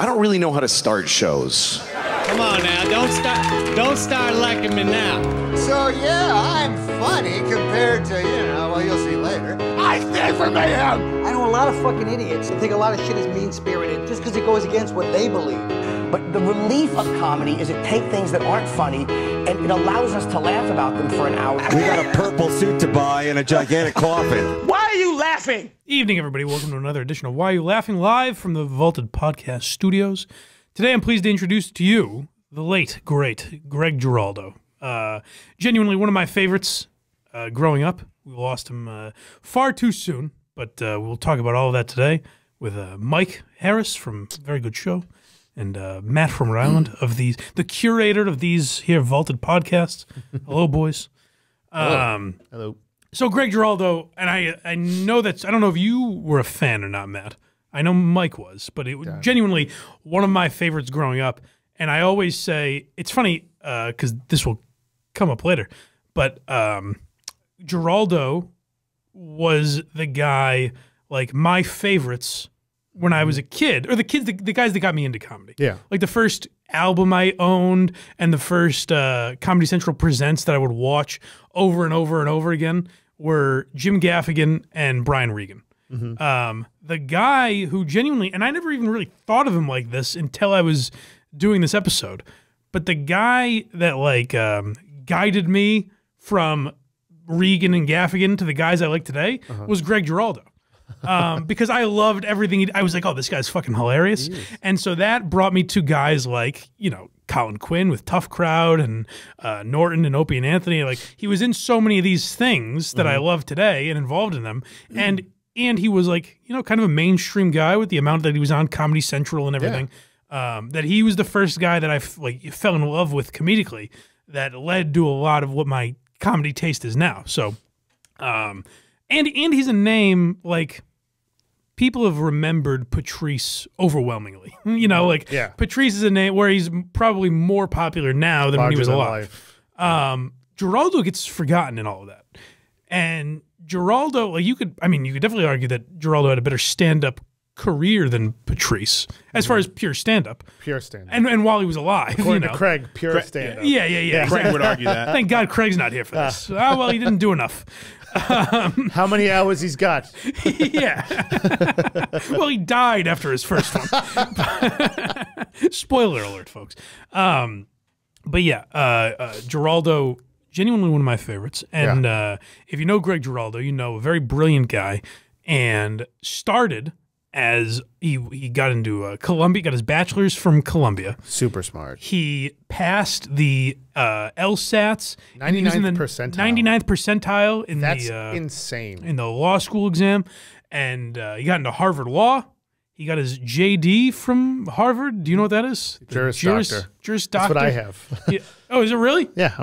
I don't really know how to start shows. Come on now, don't start liking me now. So yeah, I'm funny compared to, you know, well, you'll see later. I stand for mayhem! I know a lot of fucking idiots who think a lot of shit is mean-spirited just because it goes against what they believe. But the relief of comedy is it takes things that aren't funny and it allows us to laugh about them for an hour. We got a purple suit to buy and a gigantic coffin. Why are you laughing? Evening, everybody. Welcome to another edition of Why Are You Laughing? Live from the Vaulted Podcast Studios. Today, I'm pleased to introduce to you the late, great Greg Giraldo. Genuinely one of my favorites growing up. We lost him far too soon, but we'll talk about all of that today with Mike Harris from Very Good Show and Matt from Rhode Island, of the curator of these here Vaulted Podcasts. Hello, boys. Hello. So Greg Giraldo, and I know that's, I don't know if you were a fan or not, Matt. I know Mike was, but it was genuinely one of my favorites growing up. And I always say, it's funny, because this will come up later, but Giraldo was the guy, like, my favorites when I was a kid, or the guys that got me into comedy. Yeah. Like, the first album I owned and the first Comedy Central Presents that I would watch over and over and over again were Jim Gaffigan and Brian Regan. Mm-hmm. The guy who genuinely, and I never even really thought of him like this until I was doing this episode, but the guy that, like, guided me from Regan and Gaffigan to the guys I like today was Greg Giraldo. Because I loved everything. I was like, oh, this guy's fucking hilarious. And so that brought me to guys like, you know, Colin Quinn with Tough Crowd and Norton and Opie and Anthony. Like, he was in so many of these things that I love today and involved in them. And he was, like, you know, kind of a mainstream guy with the amount that he was on Comedy Central and everything. That he was the first guy that I, like, fell in love with comedically that led to a lot of what my comedy taste is now. So, and he's a name, like, people have remembered Patrice overwhelmingly. You know, like, Patrice is a name where he's probably more popular now than when he was alive. Giraldo gets forgotten in all of that. And Giraldo, like, you could definitely argue that Giraldo had a better stand-up career than Patrice, as far as pure stand-up. Pure stand-up. And while he was alive, according to Craig, pure stand-up. Yeah. Craig would argue that. Thank God Craig's not here for this. Oh, well, he didn't do enough. How many hours he's got? Well, he died after his first one. Spoiler alert, folks. But yeah, Giraldo, genuinely one of my favorites. And if you know Greg Giraldo, you know a very brilliant guy, and started as he got into Columbia, got his bachelor's from Columbia. Super smart. He passed the LSATs. 99th percentile. 99th percentile in That's insane. In the law school exam. And he got into Harvard Law. He got his JD from Harvard. Do you know what that is? Juris Doctor. That's what I have. Oh, is it really? Yeah.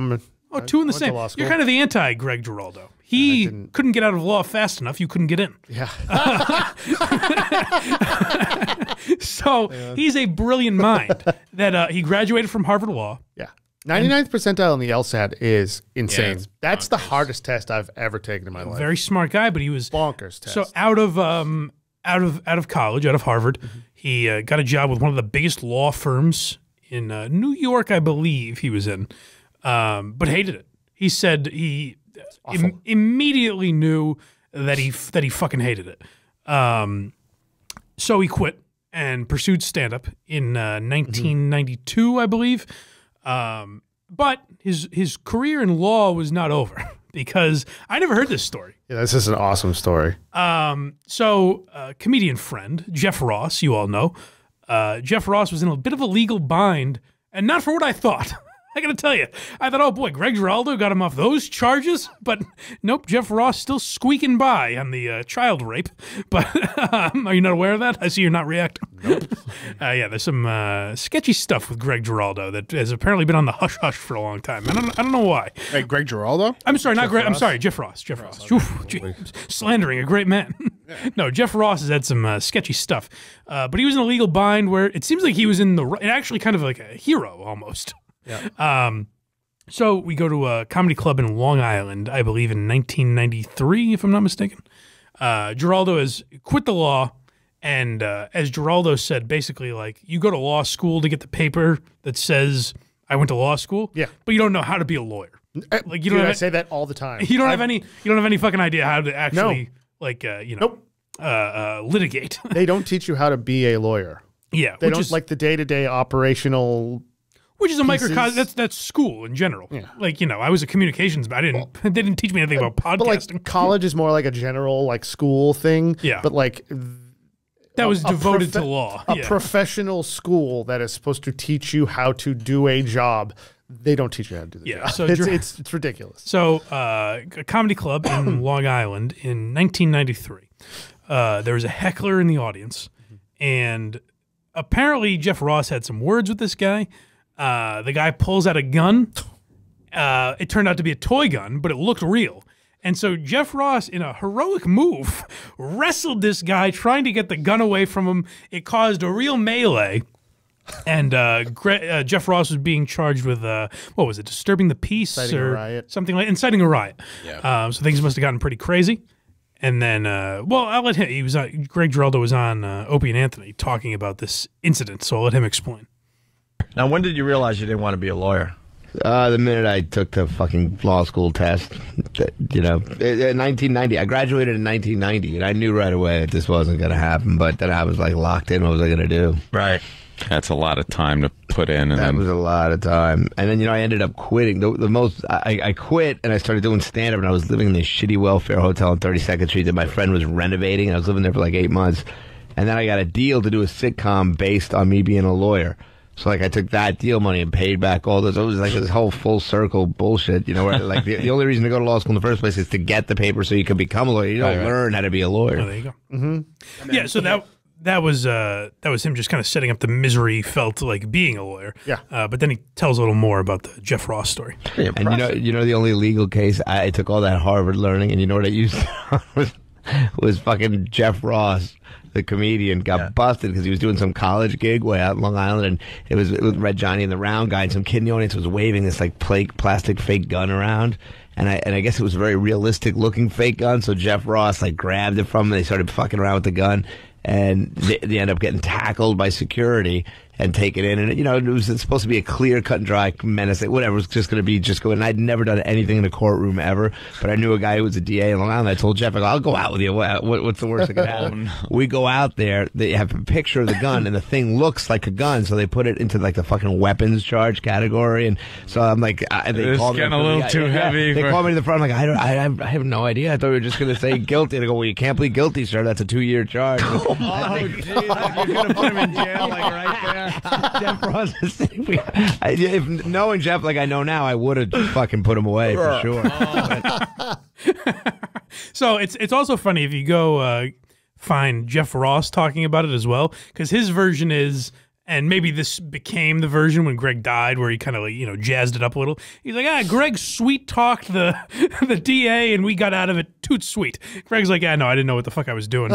Oh, two in the same. You're kind of the anti-Greg Giraldo. He couldn't get out of law fast enough. You couldn't get in. Yeah. So he's a brilliant mind that he graduated from Harvard Law. Yeah. 99th percentile in the LSAT is insane. Yeah, that's the hardest test I've ever taken in my life. Very smart guy, but he was bonkers test. So out of college, out of Harvard, he got a job with one of the biggest law firms in New York, I believe he was in, but hated it. He said he immediately knew that he fucking hated it, so he quit and pursued stand up in 1992, I believe. But his career in law was not over because I never heard this story. Yeah, this is an awesome story. So comedian friend Jeff Ross, you all know, Jeff Ross was in a bit of a legal bind, and not for what I thought. I gotta tell you, I thought, oh boy, Greg Giraldo got him off those charges, but nope, Jeff Ross still squeaking by on the child rape. But are you not aware of that? I see you're not reacting. Nope. Yeah, there's some sketchy stuff with Greg Giraldo that has apparently been on the hush hush for a long time. I don't know why. Hey, Greg Giraldo? I'm sorry, not Greg. I'm sorry, Jeff Ross. Jeff Ross. Oof, slandering a great man. No, Jeff Ross has had some sketchy stuff, but he was in a legal bind where it seems like he was in the actually kind of like a hero almost. Yeah. So we go to a comedy club in Long Island, I believe in 1993, if I'm not mistaken. Giraldo has quit the law And as Giraldo said, basically, like, you go to law school to get the paper that says I went to law school. Yeah, but you don't know how to be a lawyer. Like, you don't. Dude, I say that all the time. You don't have any. You don't have any fucking idea how to actually like you know litigate. They don't teach you how to be a lawyer. Yeah, they don't, like the day-to-day operational. Which is a microcosm. That's school in general. Yeah. Like, you know, I was a communications, but I didn't. Well, they didn't teach me anything about podcasting. But like, college is more like a general like school thing. Yeah, but like. That was devoted to law. A professional school that is supposed to teach you how to do a job. They don't teach you how to do the job. So it's ridiculous. So a comedy club in Long Island in 1993, there was a heckler in the audience. And apparently Jeff Ross had some words with this guy. The guy pulls out a gun. It turned out to be a toy gun, but it looked real. And so Jeff Ross, in a heroic move, wrestled this guy trying to get the gun away from him. It caused a real melee. And Jeff Ross was being charged with, what was it, disturbing the peace or riot. Something like inciting a riot. Yeah. So things must have gotten pretty crazy. And then, well, I'll let him. He was on, Greg Giraldo was on Opie and Anthony talking about this incident, so I'll let him explain. Now, when did you realize you didn't want to be a lawyer? The minute I took the fucking law school test, you know, in 1990, I graduated in 1990, and I knew right away that this wasn't going to happen. But then I was like locked in. What was I going to do? Right. That's a lot of time to put in. And that was a lot of time. And then, you know, I ended up quitting. I quit, and I started doing stand-up, and I was living in this shitty welfare hotel on 32nd Street that my friend was renovating, and I was living there for like 8 months. And then I got a deal to do a sitcom based on me being a lawyer. So, like, I took that deal money and paid back all those. It was like this whole full circle bullshit, you know, where, like, the only reason to go to law school in the first place is to get the paper so you can become a lawyer. You don't learn how to be a lawyer. Oh, there you go. Mm-hmm. Yeah, so that was him just kind of setting up the misery felt like being a lawyer. Yeah. But then he tells a little more about the Jeff Ross story. Yeah, and you know the only legal case, I took all that Harvard learning, and you know what I used was fucking Jeff Ross. The comedian got busted because he was doing some college gig way out in Long Island, and it was Red Johnny and the Round Guy, and some kid in the audience was waving this like plastic fake gun around, and I guess it was a very realistic looking fake gun. So Jeff Ross like grabbed it from him, and they started fucking around with the gun, and they ended up getting tackled by security and taken in, and you know it was supposed to be a clear cut and dry menace, whatever it was just going to be, just go. And I'd never done anything in a courtroom ever, but I knew a guy who was a DA in Long Island. I told Jeff, I go, I'll go out with you. What's the worst that could happen? We go out there. They have a picture of the gun, and the thing looks like a gun, so they put it into like the fucking weapons charge category. And so I'm like, it's getting a little too heavy. They called me to the front. I'm like, I have no idea. I thought we were just going to say guilty. They go, well, you can't plead guilty, sir. That's a 2-year charge. Oh my God! You're going to put him in jail like right there. Jeff Ross is if knowing Jeff like I know now, I would have fucking put him away for sure. Oh. So it's also funny if you go find Jeff Ross talking about it as well, because his version is, and maybe this became the version when Greg died, where he kind of like, you know, jazzed it up a little. He's like, Greg sweet talked the DA, and we got out of it toot sweet. Greg's like, no, I didn't know what the fuck I was doing.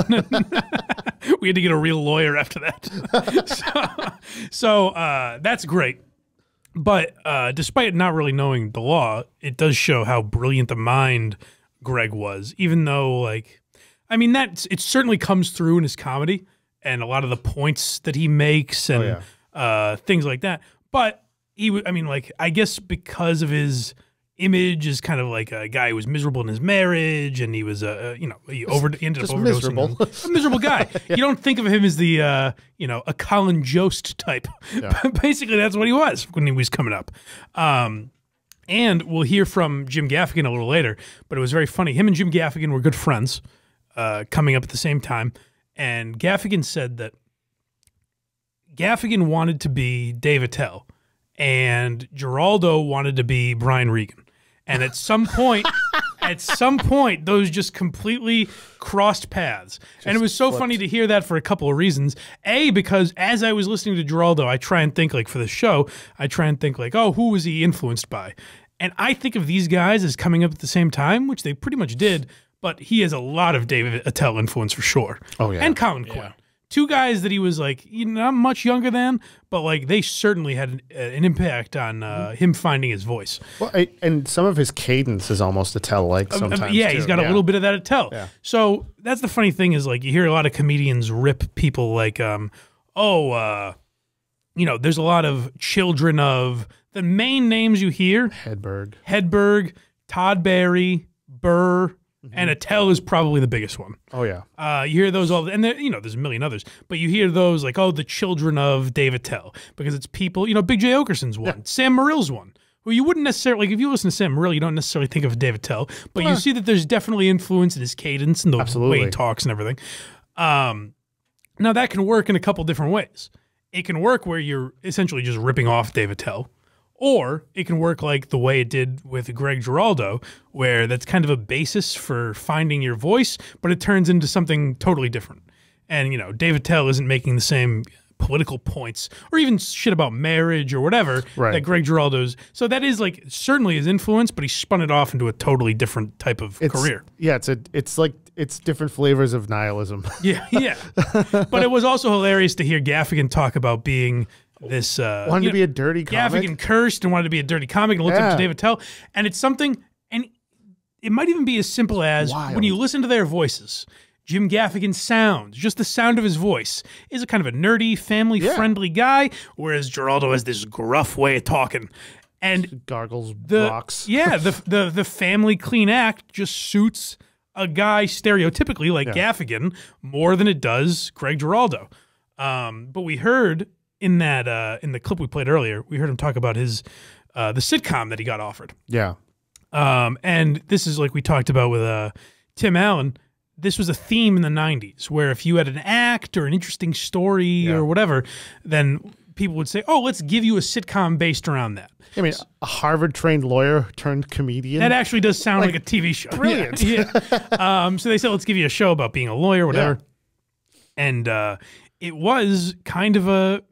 We had to get a real lawyer after that. So that's great. But despite not really knowing the law, it does show how brilliant the mind Greg was, even though, like, I mean, it certainly comes through in his comedy and a lot of the points that he makes and things like that. But I mean, like, I guess because of his image as kind of like a guy who was miserable in his marriage, and he was a you know, he ended up overdosing. A miserable guy. You don't think of him as the you know, a Colin Jost type. But basically that's what he was when he was coming up. And we'll hear from Jim Gaffigan a little later, but it was very funny. Him and Jim Gaffigan were good friends coming up at the same time. And Gaffigan said that Gaffigan wanted to be Dave Attell, and Giraldo wanted to be Brian Regan. And at some point, those just completely crossed paths. And it was so funny to hear that for a couple of reasons. A, because as I was listening to Giraldo, I try and think, like, for the show, I try and think, like, oh, who was he influenced by? And I think of these guys as coming up at the same time, which they pretty much did. But he has a lot of Dave Attell influence for sure. Oh, yeah. And Colin Quinn. Two guys that he was like, you know, not much younger than, but like they certainly had an impact on him finding his voice. Well, and some of his cadence is almost Attell-like sometimes. Yeah, too. He's got a little bit of that Attell. Yeah. So that's the funny thing is like you hear a lot of comedians rip people like, you know, there's a lot of children of the main names you hear. Hedberg, Todd Barry, Burr. And Attell is probably the biggest one. Oh, yeah. You hear those all, and there, you know, there's a million others, but you hear those like, oh, the children of Dave Attell, because it's people, you know, Big J. Okerson's one, yeah. Sam Morril's one, who you wouldn't necessarily, like, if you listen to Sam Morril, you don't necessarily think of Dave Attell, but you see that there's definitely influence in his cadence and the way he talks and everything. Now, that can work in a couple different ways. It can work where you're essentially just ripping off Dave Attell. Or it can work like the way it did with Greg Giraldo, where that's kind of a basis for finding your voice, but it turns into something totally different. And, you know, Dave Attell isn't making the same political points or even shit about marriage or whatever that Greg Giraldo's. So that is like certainly his influence, but he spun it off into a totally different type of career. Yeah, it's like it's different flavors of nihilism. yeah. But it was also hilarious to hear Gaffigan talk about being this wanted to be a dirty comic. Gaffigan cursed and wanted to be a dirty comic and looked up to Dave Attell. And it's something, and it might even be as simple as when you listen to their voices, Jim Gaffigan sounds, just the sound of his voice, is a kind of a nerdy, family-friendly guy, whereas Giraldo has this gruff way of talking. And gargles rocks. Yeah, the family clean act just suits a guy stereotypically like Gaffigan more than it does Greg Giraldo. But we heard in that in the clip we played earlier, we heard him talk about his the sitcom that he got offered. Yeah, and this is like we talked about with Tim Allen. This was a theme in the '90s where if you had an act or an interesting story or whatever, then people would say, "Oh, let's give you a sitcom based around that." I mean, a Harvard-trained lawyer turned comedian. That actually does sound like a TV show. Brilliant. Yeah. So they said, "Let's give you a show about being a lawyer, whatever." Yeah. And it was kind of a.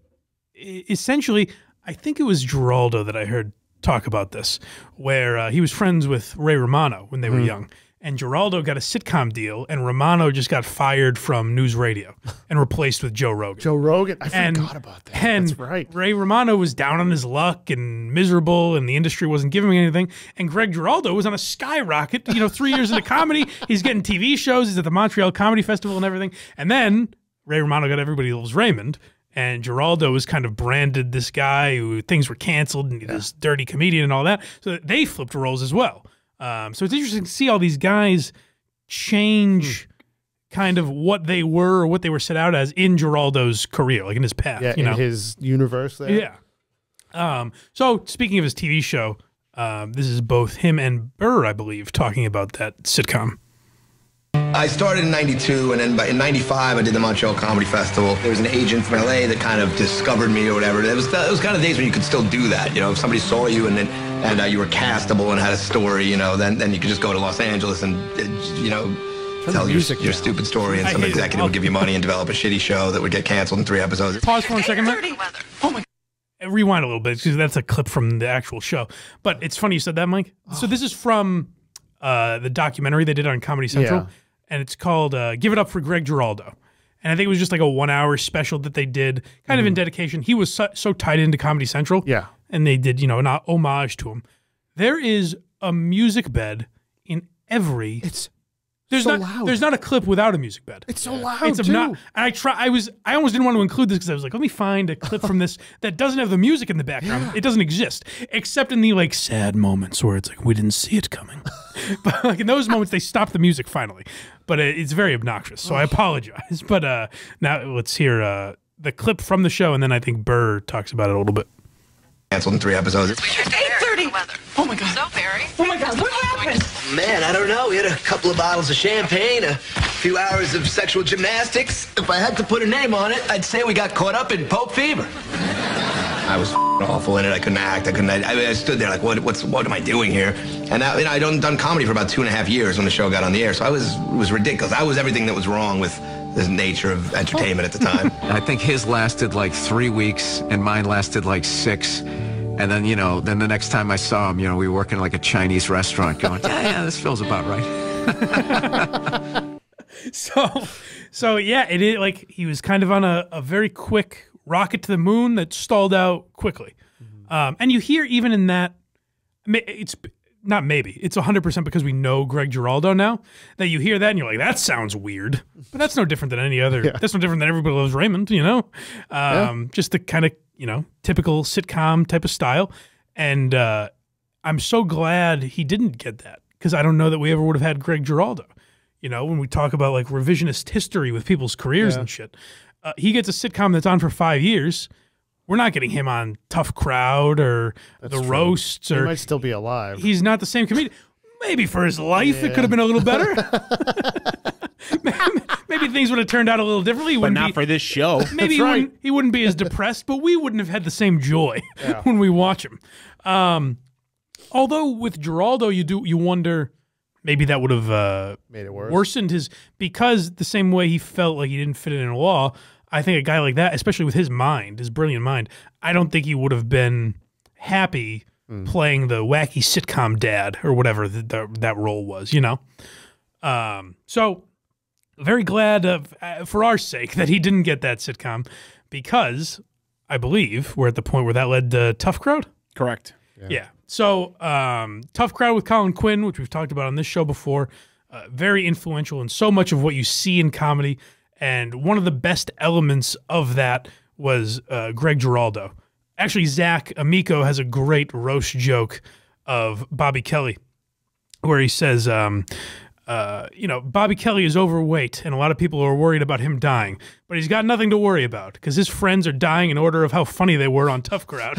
Essentially, I think it was Giraldo that I heard talk about this, where he was friends with Ray Romano when they were young, and Giraldo got a sitcom deal, and Romano just got fired from news radio and replaced with Joe Rogan. Joe Rogan, I forgot about that. That's right. Ray Romano was down on his luck and miserable, and the industry wasn't giving him anything, and Greg Giraldo was on a skyrocket, you know, 3 years into comedy. He's getting TV shows. He's at the Montreal Comedy Festival and everything, and then Ray Romano got Everybody Loves Raymond, and Giraldo was kind of branded this guy who things were canceled and this dirty comedian and all that. So they flipped roles as well. So it's interesting to see all these guys change kind of what they were or what they were set out as in Giraldo's career, like in his path. Yeah, you know? In his universe there. Yeah. So speaking of his TV show, this is both him and Burr, I believe, talking about that sitcom. I started in '92, and then in '95 I did the Montreal Comedy Festival. There was an agent from LA that kind of discovered me or whatever. It was kind of days when you could still do that, you know. If somebody saw you and you were castable and had a story, you know, then you could just go to Los Angeles and you know, tell your stupid story, and some executive would give you money and develop a shitty show that would get canceled in 3 episodes. Pause for 1 second. Oh my. Rewind a little bit because that's a clip from the actual show. But it's funny you said that, Mike. Oh. So this is from the documentary they did on Comedy Central. Yeah. And it's called Give It Up for Greg Giraldo. And I think it was just like a 1-hour special that they did, kind of in dedication. He was so tied into Comedy Central. Yeah. And they did, you know, an homage to him. There is a music bed in every... There's not a clip without a music bed. It's so loud, it's obnoxious. I almost didn't want to include this because I was like, let me find a clip from this that doesn't have the music in the background. Yeah. It doesn't exist, except in the like sad moments where it's like we didn't see it coming. But like in those moments, they stop the music finally. But it's very obnoxious, so I apologize. But now let's hear the clip from the show, and then I think Burr talks about it a little bit. Canceled in 3 episodes. It's 8:30. Oh my God. So very. Oh my God. What happened? Man, I don't know. We had a couple of bottles of champagne, a few hours of sexual gymnastics. If I had to put a name on it, I'd say we got caught up in Pope fever. I was awful in it. I couldn't act. I stood there like, what am I doing here? And I'd done comedy for about 2.5 years when the show got on the air, so it was ridiculous. I was everything that was wrong with the nature of entertainment at the time. I think his lasted like 3 weeks, and mine lasted like 6. And then, you know, then the next time I saw him, you know, we were working in like a Chinese restaurant going, yeah, this feels about right. So So yeah, it is like he was kind of on a very quick rocket to the moon that stalled out quickly. Mm-hmm. And you hear even in that, it's not maybe, it's 100% because we know Greg Giraldo now, that you hear that and you're like, that sounds weird. But that's no different than any other, yeah. That's no different than Everybody Loves Raymond, you know? Yeah. Just the kind of, you know, typical sitcom type of style. And I'm so glad he didn't get that, because I don't know that we ever would have had Greg Giraldo. You know, when we talk about like revisionist history with people's careers yeah. and shit, he gets a sitcom that's on for 5 years. We're not getting him on Tough Crowd or that's The true. Roasts. He might still be alive. He's not the same comedian. Maybe for his life yeah. it could have been a little better. Maybe things would have turned out a little differently. But not for this show. Maybe he, right. he wouldn't be as depressed, but we wouldn't have had the same joy yeah. when we watch him. Although with Giraldo, you wonder maybe that would have made it worse. Worsened his, because the same way he felt like he didn't fit in a wall. I think a guy like that, especially with his mind, his brilliant mind, I don't think he would have been happy playing the wacky sitcom dad or whatever that role was, you know? So very glad for our sake that he didn't get that sitcom, because I believe we're at the point where that led to Tough Crowd? Correct. Yeah. Yeah. So Tough Crowd with Colin Quinn, which we've talked about on this show before, very influential in so much of what you see in comedy. And one of the best elements of that was Greg Giraldo. Actually, Zach Amico has a great roast joke of Bobby Kelly where he says, you know, Bobby Kelly is overweight and a lot of people are worried about him dying, but he's got nothing to worry about because his friends are dying in order of how funny they were on Tough Crowd.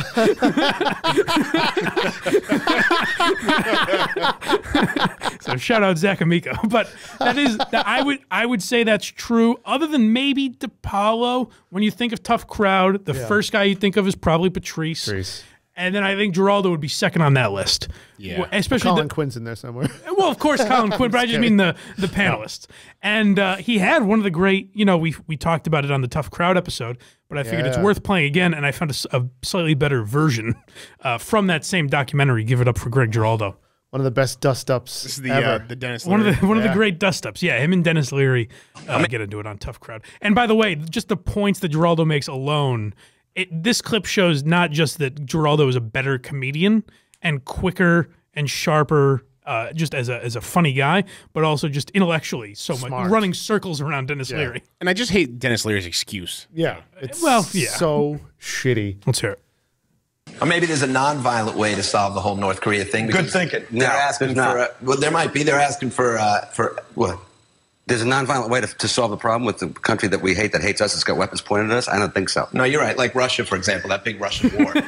So shout out Zach Amico. But that is, I would say that's true. Other than maybe DiPaolo, when you think of Tough Crowd, the yeah. first guy you think of is probably Patrice. And then I think Giraldo would be second on that list. Yeah, especially Colin Quinn's in there somewhere. Well, of course, Colin Quinn, but I just mean the panelists. And he had one of the great, you know, we talked about it on the Tough Crowd episode, but I figured yeah. it's worth playing again, and I found a slightly better version from that same documentary. Give it up for Greg Giraldo. One of the best dust-ups This is the, ever. The Dennis Leary. One of the great dust-ups. Yeah, him and Dennis Leary get into it on Tough Crowd. And by the way, just the points that Giraldo makes alone. This clip shows not just that Giraldo is a better comedian and quicker and sharper just as a funny guy, but also just intellectually so Smart. Much, running circles around Dennis yeah. Leary. And I just hate Dennis Leary's excuse. Yeah. It's well, yeah. so shitty. Let's hear it. Or maybe there's a nonviolent way to solve the whole North Korea thing. Good thinking. They're no, asking for, well, there might be. They're asking for what? There's a nonviolent way to solve the problem with the country that we hate that hates us. It's got weapons pointed at us. I don't think so. No, you're right. Like Russia, for example, that big Russian war. There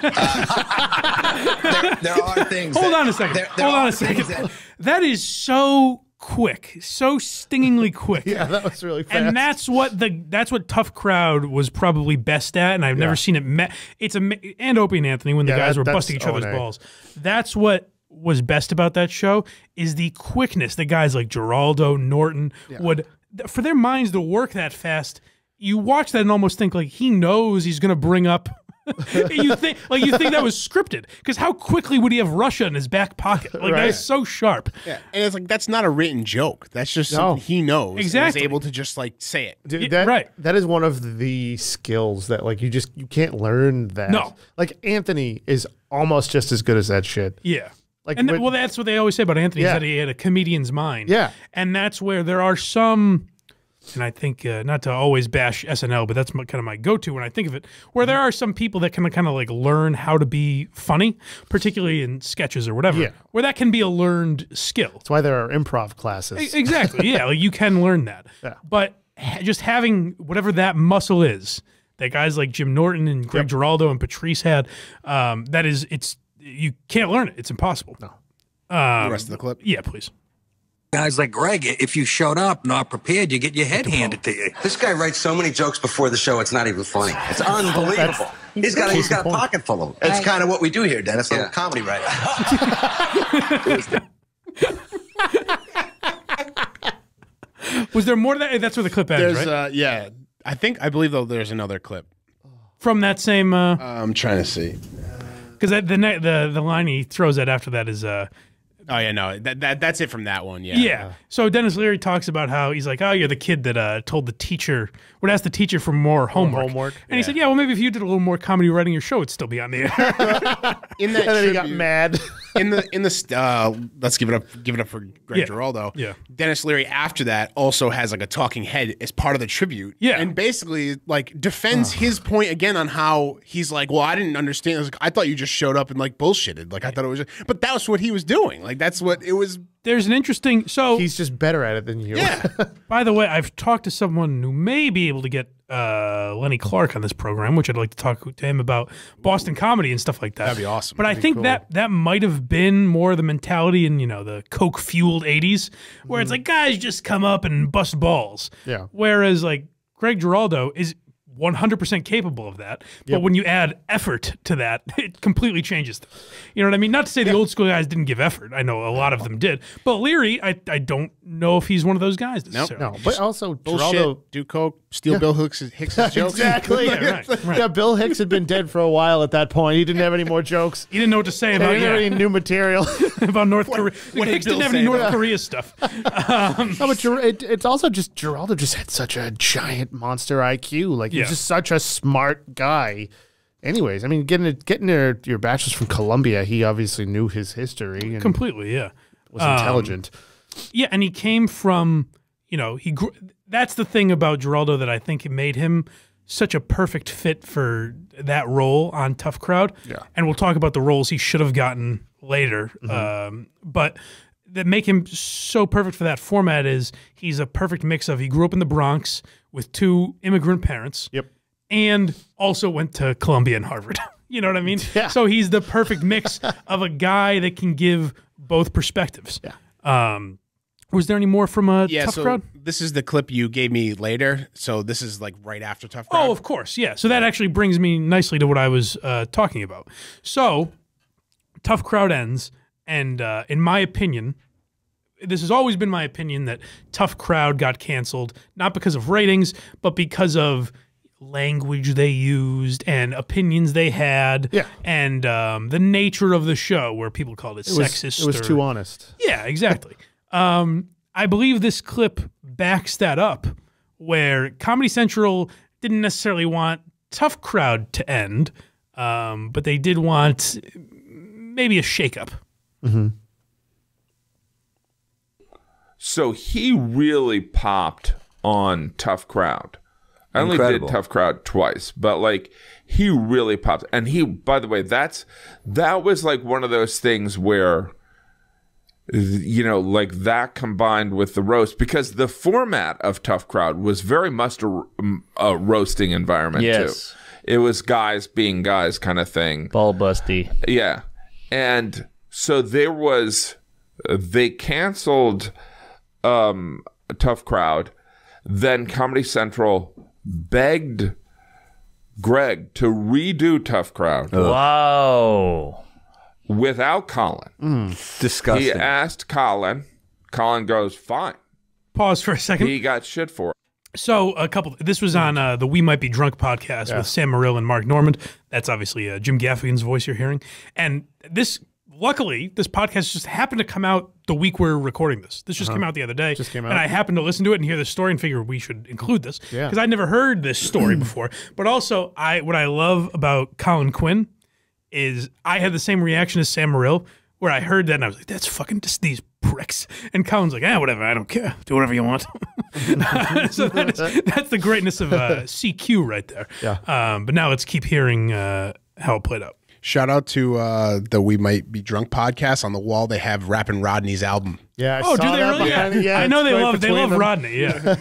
are things. Hold on a second. Hold on a second. That is so quick, so stingingly quick. Yeah, that was really fast. And that's what Tough Crowd was probably best at. And I've never seen it. And Opie and Anthony when the guys were busting each other's balls. That's what was best about that show is the quickness that guys like Giraldo, Norton would, for their minds to work that fast. You watch that and almost think like he knows he's going to bring up. you think that was scripted, because how quickly would he have Russia in his back pocket? Like that is so sharp. Yeah, and it's like that's not a written joke. That's just something he knows. Exactly, he's able to just like say it. Dude, that is one of the skills that like you can't learn that. No, like Anthony is almost just as good as that shit. Yeah. Like, and well, that's what they always say about Anthony, is that he had a comedian's mind. Yeah. And that's where there are some, and I think not to always bash SNL, but that's kind of my go-to when I think of it, where there are some people that can kind of like learn how to be funny, particularly in sketches or whatever, where that can be a learned skill. That's why there are improv classes. Exactly. Yeah. Like you can learn that. Yeah. But just having whatever that muscle is, that guys like Jim Norton and Greg Giraldo and Patrice had, that is, it's, you can't learn it. It's impossible. No. The rest of the clip? Yeah, please. Guys like Greg, if you showed up not prepared, you get your head handed to you. This guy writes so many jokes before the show, it's not even funny. It's unbelievable. He's got a pocket full of them. That's kind of what we do here, Dennis. I'm a comedy writer. Was there more to that? That's where the clip ends, right? Yeah. I believe, though, there's another clip. From that same... I'm trying to see. Because the line he throws at after that is Oh yeah, no, that's it from that one. Yeah. Yeah. So Dennis Leary talks about how he's like, oh, you're the kid that told the teacher, would ask the teacher for more homework. And he said, yeah, well, maybe if you did a little more comedy writing, your show would still be on the air. In that, and then he got mad. Let's give it up for Greg Giraldo. Yeah. Dennis Leary after that also has like a talking head as part of the tribute. Yeah. And basically like defends his point again on how he's like, well, I didn't understand. I was like, I thought you just showed up and like bullshitted. Like I thought it was, just, but that was what he was doing. Like that's what it was. There's an interesting, so he's just better at it than you. Yeah. By the way, I've talked to someone who may be able to get Lenny Clark on this program, which I'd like to talk to him about Boston comedy and stuff like that. That'd be awesome. But I think that might have been more the mentality in, you know, the coke-fueled 80s, where it's like, guys, just come up and bust balls. Yeah. Whereas, like, Greg Giraldo is 100% capable of that. But when you add effort to that, it completely changes things. You know what I mean? Not to say the old school guys didn't give effort. I know a lot of them did. But Leary, I don't know if he's one of those guys. Nope. No, but also Giraldo, do coke, steal Bill Hicks's jokes. Exactly. Yeah, Bill Hicks had been dead for a while at that point. He didn't have any more jokes. He didn't know what to say about any new material. About North Korea. When Hicks didn't have any North Korea stuff. No, but it's also just Giraldo just had such a giant monster IQ. Like, he's just such a smart guy. Anyways, I mean, getting your bachelor's from Columbia, he obviously knew his history. And completely, yeah. Was intelligent. Yeah, and he came from, you know, he grew, that's the thing about Giraldo that I think made him such a perfect fit for that role on Tough Crowd. Yeah. And we'll talk about the roles he should have gotten later. But that make him so perfect for that format is he's a perfect mix of he grew up in the Bronx with two immigrant parents. Yep. And also went to Columbia and Harvard. You know what I mean? Yeah. So he's the perfect mix of a guy that can give both perspectives. Yeah. Was there any more from Tough Crowd? This is the clip you gave me later. So this is like right after Tough Crowd. Oh, of course. Yeah. So that actually brings me nicely to what I was talking about. So Tough Crowd ends. And in my opinion, this has always been my opinion that Tough Crowd got canceled, not because of ratings, but because of language they used and opinions they had and the nature of the show where people called it sexist. It was too honest. Yeah, exactly. I believe this clip backs that up, where Comedy Central didn't necessarily want Tough Crowd to end, but they did want maybe a shakeup. Mm-hmm. So he really popped on Tough Crowd. I only did Tough Crowd twice, but like he really popped. And he, by the way, that was like one of those things where, you know, like that combined with the roast, because the format of Tough Crowd was very much a roasting environment too. It was guys being guys kind of thing. Ball busty. Yeah. And so there was, they canceled a Tough Crowd. Then Comedy Central begged Greg to redo Tough Crowd. Wow. Without Colin. Disgusting. He asked Colin. Colin goes, fine. Pause for a second. He got shit for it. So this was on the We Might Be Drunk podcast with Sam Morrill and Mark Normand. That's obviously Jim Gaffigan's voice you're hearing. And this, luckily, this podcast just happened to come out the week we're recording this. This just came out the other day. Just came out. And I happened to listen to it and hear this story and figure we should include this. Because I'd never heard this story before. But also, what I love about Colin Quinn is I had the same reaction as Sam Morrill, where I heard that and I was like, that's fucking just these pricks. And Colin's like, eh, whatever, I don't care. Do whatever you want. So that's the greatness of CQ right there. Yeah. But now let's keep hearing how it played out. Shout out to the We Might Be Drunk podcast. On the wall, they have Rappin' Rodney's album. Yeah, I saw that. Yeah, I know they love Rodney. Yeah.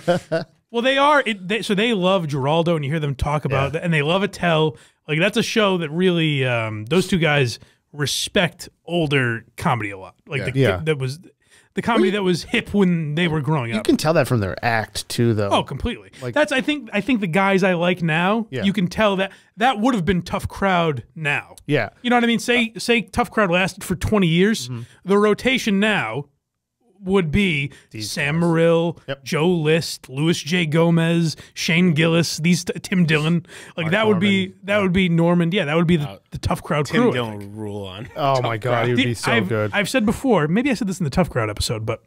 Well, they love Giraldo, and you hear them talk about that, and they love Attell. Like that's a show that really those two guys respect older comedy a lot. Like that was the comedy that was hip when they were growing up. You can tell that from their act too, though. Oh, completely. Like, that's I think the guys I like now. Yeah. You can tell that would have been Tough Crowd now. Yeah. You know what I mean? Say Tough Crowd lasted for 20 years. The rotation now would be these Sam Morril, Joe List, Louis J. Gomez, Shane Gillis, these Tim Dillon. Like Mark that would be that would be Norman. Yeah, that would be the Tough Crowd crew. Tim Dillon would rule on. Oh my God, he would be so good. I've said before, maybe I said this in the Tough Crowd episode, but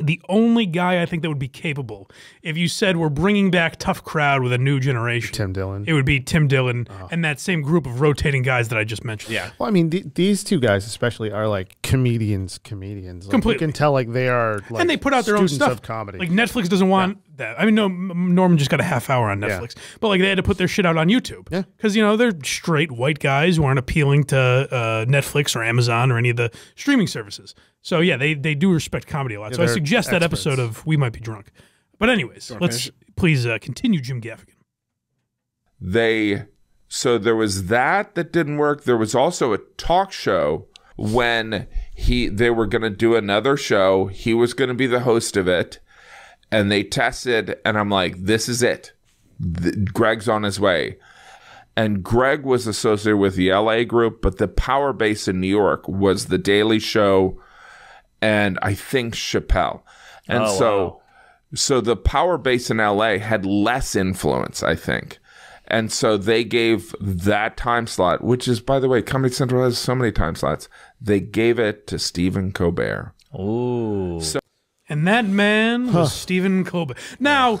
the only guy I think that would be capable, if you said we're bringing back Tough Crowd with a new generation, Tim Dillon. It would be Tim Dillon and that same group of rotating guys that I just mentioned. Yeah. Well, I mean, these two guys especially are like comedians. Like, completely. You can tell like they are like and they put out their own stuff. Of comedy. Like Netflix doesn't want that. I mean, no, Norman just got a half hour on Netflix, but like they had to put their shit out on YouTube. Yeah. Because, you know, they're straight white guys who aren't appealing to Netflix or Amazon or any of the streaming services. So yeah, they do respect comedy a lot. Yeah, so I suggest that episode of We Might Be Drunk. But anyways, let's please continue, Jim Gaffigan. So there was that didn't work. There was also a talk show when they were going to do another show. He was going to be the host of it, and they tested. And I'm like, this is it. Greg's on his way. And Greg was associated with the LA group, but the power base in New York was The Daily Show. And I think Chappelle. And so the power base in LA had less influence, I think. And so they gave that time slot, which is, by the way, Comedy Central has so many time slots. They gave it to Stephen Colbert. Oh. So, and that man was Stephen Colbert. Now,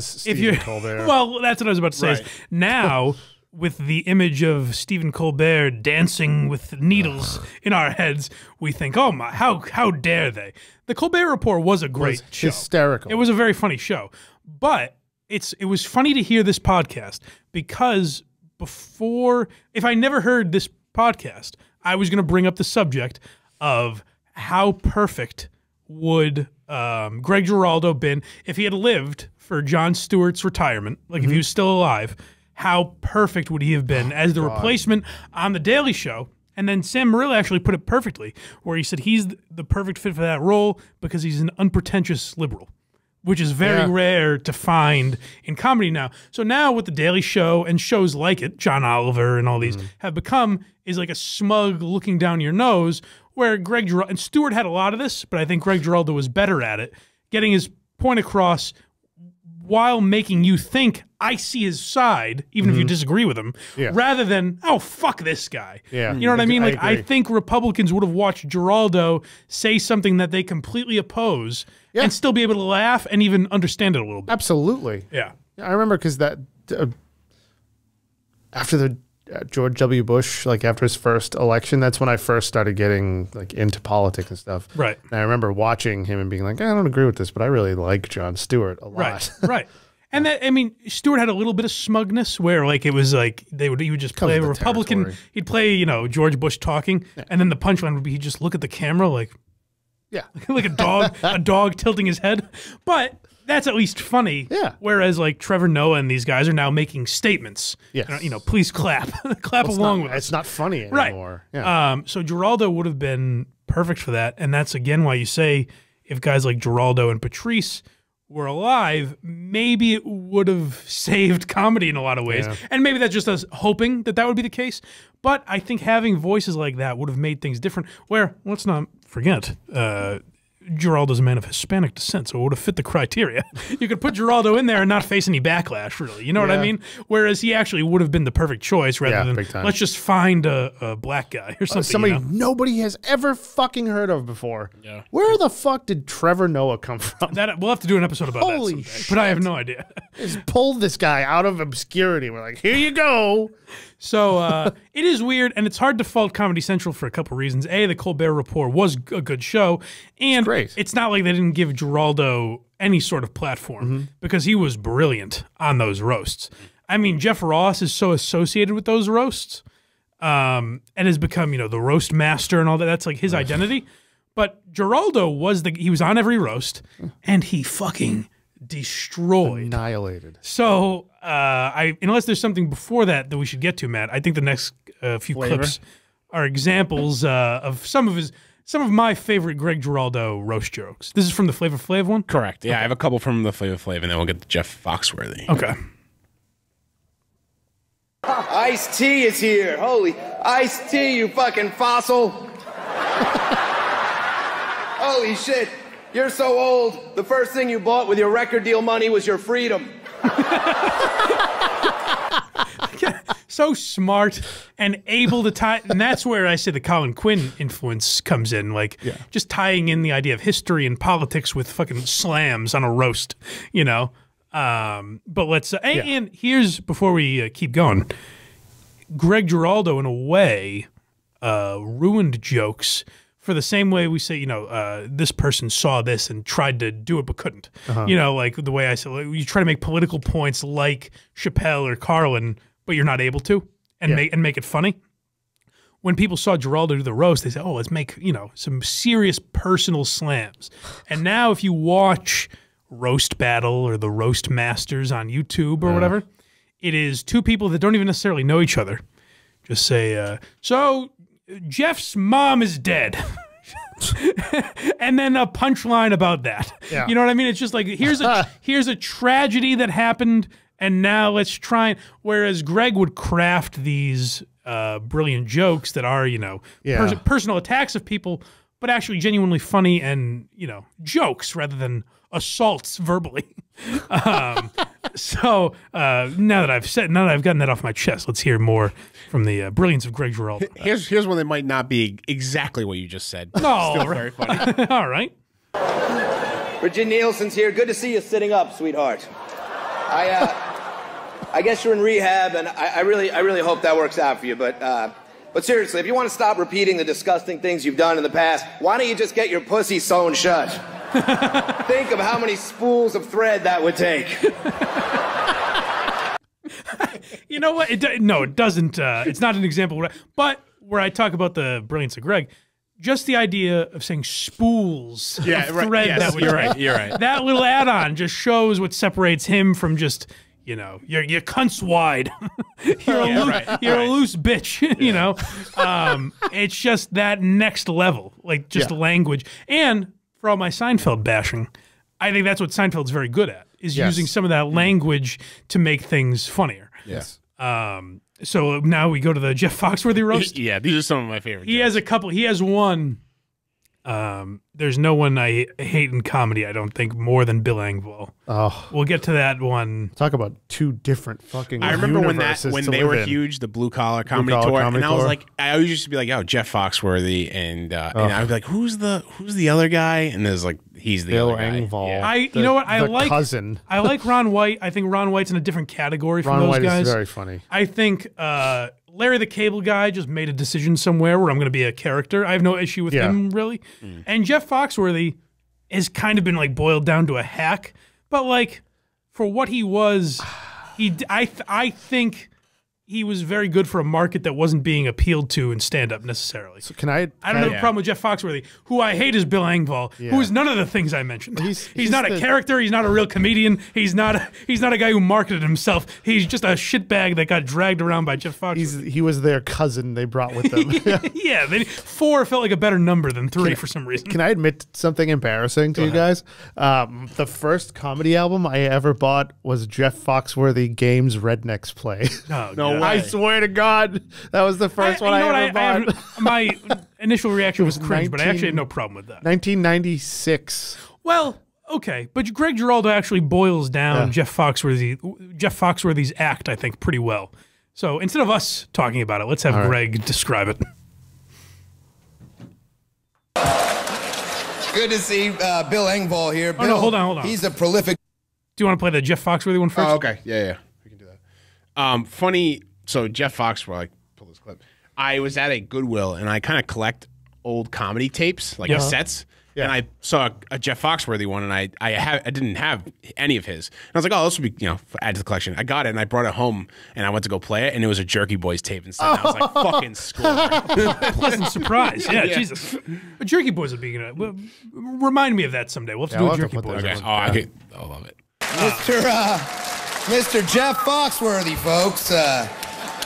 Stephen Colbert. Well, that's what I was about to say. Right. Now, with the image of Stephen Colbert dancing with needles in our heads, we think, oh my, how dare they? The Colbert Report was a great show. Hysterical. It was a very funny show. But it was funny to hear this podcast because before, if I never heard this podcast, I was going to bring up the subject of how perfect would Greg Giraldo been if he had lived for Jon Stewart's retirement, like if he was still alive. How perfect would he have been as the replacement on The Daily Show? And then Sam Morril actually put it perfectly, where he said he's the perfect fit for that role because he's an unpretentious liberal, which is very rare to find in comedy now. So now what The Daily Show and shows like it, John Oliver and all these, have become is like a smug looking down your nose, where Greg Giraldo, and Stewart had a lot of this, but I think Greg Giraldo was better at it, getting his point across while making you think, I see his side, even if you disagree with him, rather than, oh, fuck this guy. Yeah. You know what I mean? Like, I think Republicans would have watched Giraldo say something that they completely oppose and still be able to laugh and even understand it a little bit. Absolutely. Yeah. I remember because that, after the George W. Bush, like after his first election, that's when I first started getting like into politics and stuff. Right. And I remember watching him and being like, I don't agree with this, but I really like Jon Stewart a lot. Right. Right. And that, I mean, Stewart had a little bit of smugness where like it was like he would just play a Republican. He'd play, you know, George Bush talking, and then the punchline would be he'd just look at the camera like, like a dog, tilting his head. But that's at least funny. Yeah. Whereas like Trevor Noah and these guys are now making statements. Yeah. You know, please clap, clap along with us. It's not funny anymore. Right. Yeah. So Giraldo would have been perfect for that, and that's again why you say if guys like Giraldo and Patrice were alive, maybe it would have saved comedy in a lot of ways. Yeah. And maybe that's just us hoping that that would be the case. But I think having voices like that would have made things different, where, let's not forget, Giraldo's a man of Hispanic descent, so it would have fit the criteria. You could put Giraldo in there and not face any backlash, really. You know what I mean? Whereas he actually would have been the perfect choice rather than, let's just find a black guy or something. Somebody nobody has ever fucking heard of before. Yeah. Where the fuck did Trevor Noah come from? That, we'll have to do an episode about that someday, shit. But I have no idea. Just pulled this guy out of obscurity. We're like, here you go. So it is weird, and it's hard to fault Comedy Central for a couple reasons. A, the Colbert Report was a good show, and it's not like they didn't give Giraldo any sort of platform because he was brilliant on those roasts. I mean, Jeff Ross is so associated with those roasts and has become, you know, the roast master and all that. That's like his identity. But Giraldo was he was on every roast, and he fucking destroyed, annihilated. So unless there's something before that that we should get to, Matt, I think the next few clips are examples of some of my favorite Greg Giraldo roast jokes. This is from the Flavor Flav one, correct? Yeah, I have a couple from the Flavor Flav, and then we'll get to Jeff Foxworthy. Okay. Ice T is here. Holy Ice T, you fucking fossil. Holy shit, you're so old. The first thing you bought with your record deal money was your freedom. So smart and able to tie, and that's where I say the Colin Quinn influence comes in, like just tying in the idea of history and politics with fucking slams on a roast, you know. But let's and here's, before we keep going, Greg Giraldo in a way ruined jokes for the same way we say, you know, this person saw this and tried to do it but couldn't. You know, like the way I said, like, you try to make political points like Chappelle or Carlin, but you're not able to, and make it funny. When people saw Giraldo do the roast, they said, "Oh, let's make, you know, some serious personal slams." And now, if you watch Roast Battle or the Roast Masters on YouTube or whatever, it is two people that don't even necessarily know each other. Just say, "So Jeff's mom is dead," and then a punchline about that. Yeah. You know what I mean? It's just like, here's a here's a tragedy that happened. And now let's try. And whereas Greg would craft these brilliant jokes that are, you know, personal attacks of people, but actually genuinely funny and, you know, jokes rather than assaults verbally. So now that I've gotten that off my chest, let's hear more from the brilliance of Greg Giraldo. Here's one that might not be exactly what you just said. No, still very funny. All right. Virginia Nielsen's here. Good to see you sitting up, sweetheart. I guess you're in rehab, and I really hope that works out for you. But seriously, if you want to stop repeating the disgusting things you've done in the past, why don't you just get your pussy sewn shut? Think of how many spools of thread that would take. You know what? It doesn't. It's not an example. But where I talk about the brilliance of Greg, just the idea of saying spools of thread. Right, yes, that you're right. You're right. That little add-on just shows what separates him from just, you know, you're cunts wide. you're a loose bitch. Yeah. You know, it's just that next level, like just language. And for all my Seinfeld bashing, I think that's what Seinfeld's very good at, is using some of that language to make things funnier. Yes. So now we go to the Jeff Foxworthy roast. Yeah, these are some of my favorite. He has a couple. He has one. There's no one I hate in comedy, I don't think, more than Bill Engvall. Oh, we'll get to that one. Talk about two different fucking. I remember when they were huge, the blue collar comedy tour, and I was like, I always used to be like, oh, Jeff Foxworthy, and I'd be like, who's the other guy? And there's like, he's the Bill Engvall. Yeah. You know what? I like Ron White. I think Ron White's in a different category from those guys. Ron White is very funny. I think Larry the Cable Guy just made a decision somewhere where I'm going to be a character. I have no issue with him, really. Mm. And Jeff Foxworthy has kind of been like boiled down to a hack, but like for what he was, I think he was very good for a market that wasn't being appealed to in stand-up necessarily. So I don't have a problem with Jeff Foxworthy. Who I hate is Bill Engvall, who is none of the things I mentioned. He's not a character. He's not a real comedian. He's not a guy who marketed himself. He's just a shitbag that got dragged around by Jeff Foxworthy. He was their cousin they brought with them. Four felt like a better number than three for some reason. Can I admit something embarrassing to you guys? The first comedy album I ever bought was Jeff Foxworthy Games Rednecks Play. Oh, no. I swear to God, that was the first one I ever bought. My initial reaction was cringe, but I actually had no problem with that. 1996. Well, okay, but Greg Giraldo actually boils down Jeff Foxworthy's act, I think, pretty well. So instead of us talking about it, let's have Greg describe it. Good to see Bill Engvall here. Bill, no, hold on. He's a prolific. Do you want to play the Jeff Foxworthy one first? Oh, okay, yeah. Funny, so Jeff Foxworthy, I pull this clip. I was at a Goodwill, and I kind of collect old comedy tapes, like sets. Yeah. And I saw a Jeff Foxworthy one, and I didn't have any of his. And I was like, oh, this would be, you know, add to the collection. I got it, and I brought it home, and I went to go play it, and it was a Jerky Boys tape instead. And I was like, fucking score. Pleasant surprise. Yeah, Jesus. But Jerky Boys would be, remind me of that someday. We'll have to do a Jerky Boys. Okay. Oh, I love it. Mr. Jeff Foxworthy, folks.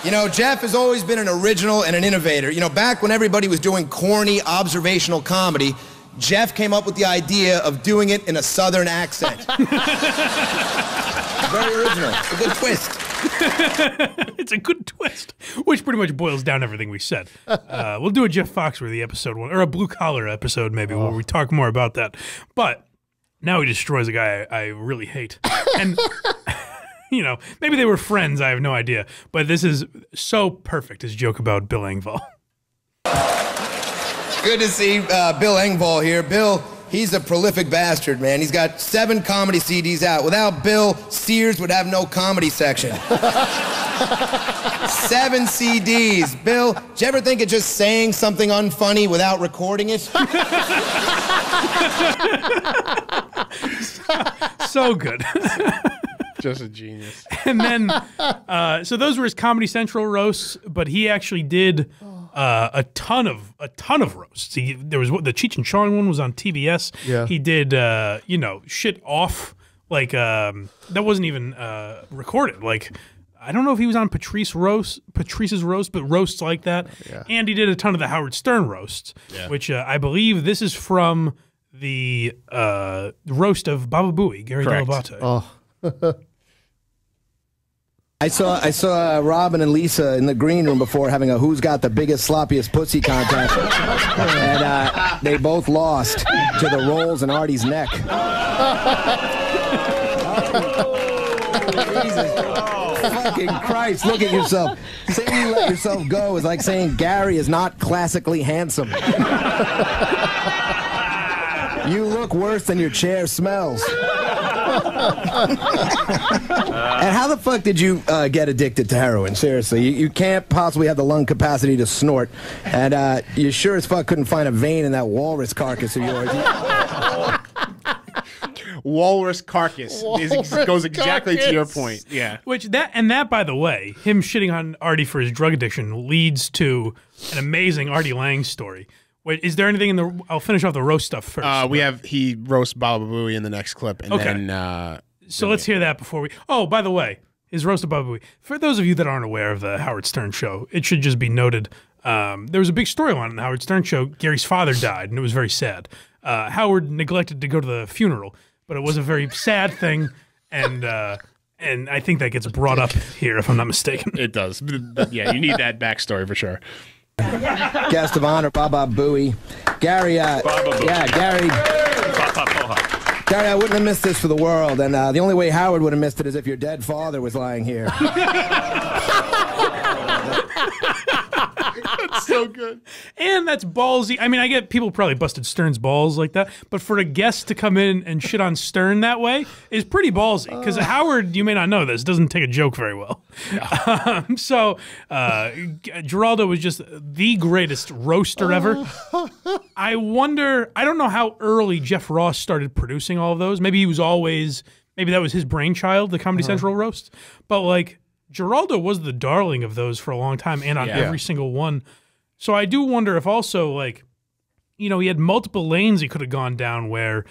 You know, Jeff has always been an original and an innovator. You know, back when everybody was doing corny observational comedy, Jeff came up with the idea of doing it in a Southern accent. Very original. It's a good twist. It's a good twist, which pretty much boils down everything we said. We'll do a Jeff Foxworthy episode one, or a Blue Collar episode maybe, where we talk more about that. But now he destroys a guy I really hate. And, you know, maybe they were friends. I have no idea. But this is so perfect, his joke about Bill Engvall. Good to see Bill Engvall here. Bill, he's a prolific bastard, man. He's got 7 comedy CDs out. Without Bill, Sears would have no comedy section. 7 CDs. Bill, did you ever think of just saying something unfunny without recording it? So good. Just a genius. And then, so those were his Comedy Central roasts, but he actually did a ton of roasts. There was the Cheech and Chong one was on TBS. Yeah. He did you know, shit off, like that wasn't even recorded. Like, I don't know if he was on Patrice's roast, but roasts like that. Yeah. And he did a ton of the Howard Stern roasts, which I believe this is from the roast of Baba Booey, Gary Dell'Abate. Oh. I saw Robin and Lisa in the green room before having a who's got the biggest, sloppiest pussy contest, and they both lost to the rolls in Artie's neck. Fucking Christ, look at yourself. Saying you let yourself go is like saying Gary is not classically handsome. You look worse than your chair smells. And how the fuck did you get addicted to heroin? Seriously, you can't possibly have the lung capacity to snort, and you sure as fuck couldn't find a vein in that walrus carcass of yours. Walrus carcass goes exactly to your point. Yeah, which that by the way, him shitting on Artie for his drug addiction leads to an amazing Artie Lange story. Wait, is there anything in the... I'll finish off the roast stuff first. He roasts Baba Booey in the next clip. And then, so let's hear that before we... Oh, by the way, his roast of Baba Booey. For those of you that aren't aware of the Howard Stern show, it should just be noted, there was a big storyline in the Howard Stern show. Gary's father died, and it was very sad. Howard neglected to go to the funeral, but it was a very sad thing, and I think that gets brought up here, if I'm not mistaken. It does. Yeah, you need that backstory for sure. Guest of honor, Baba Booey. Gary, Baba Booey. Yeah, Gary. Gary, I wouldn't have missed this for the world, and the only way Howard would have missed it is if your dead father was lying here. That's so good. And that's ballsy. I mean, I get people probably busted Stern's balls like that, but for a guest to come in and shit on Stern that way is pretty ballsy, because Howard, you may not know this, doesn't take a joke very well. Yeah. So Giraldo was just the greatest roaster ever. I wonder, I don't know how early Jeff Ross started producing all of those. Maybe he was always, maybe that was his brainchild, the Comedy Central roast, but like, Giraldo was the darling of those for a long time, and on every single one. So I do wonder if also, like, you know, he had multiple lanes he could have gone down where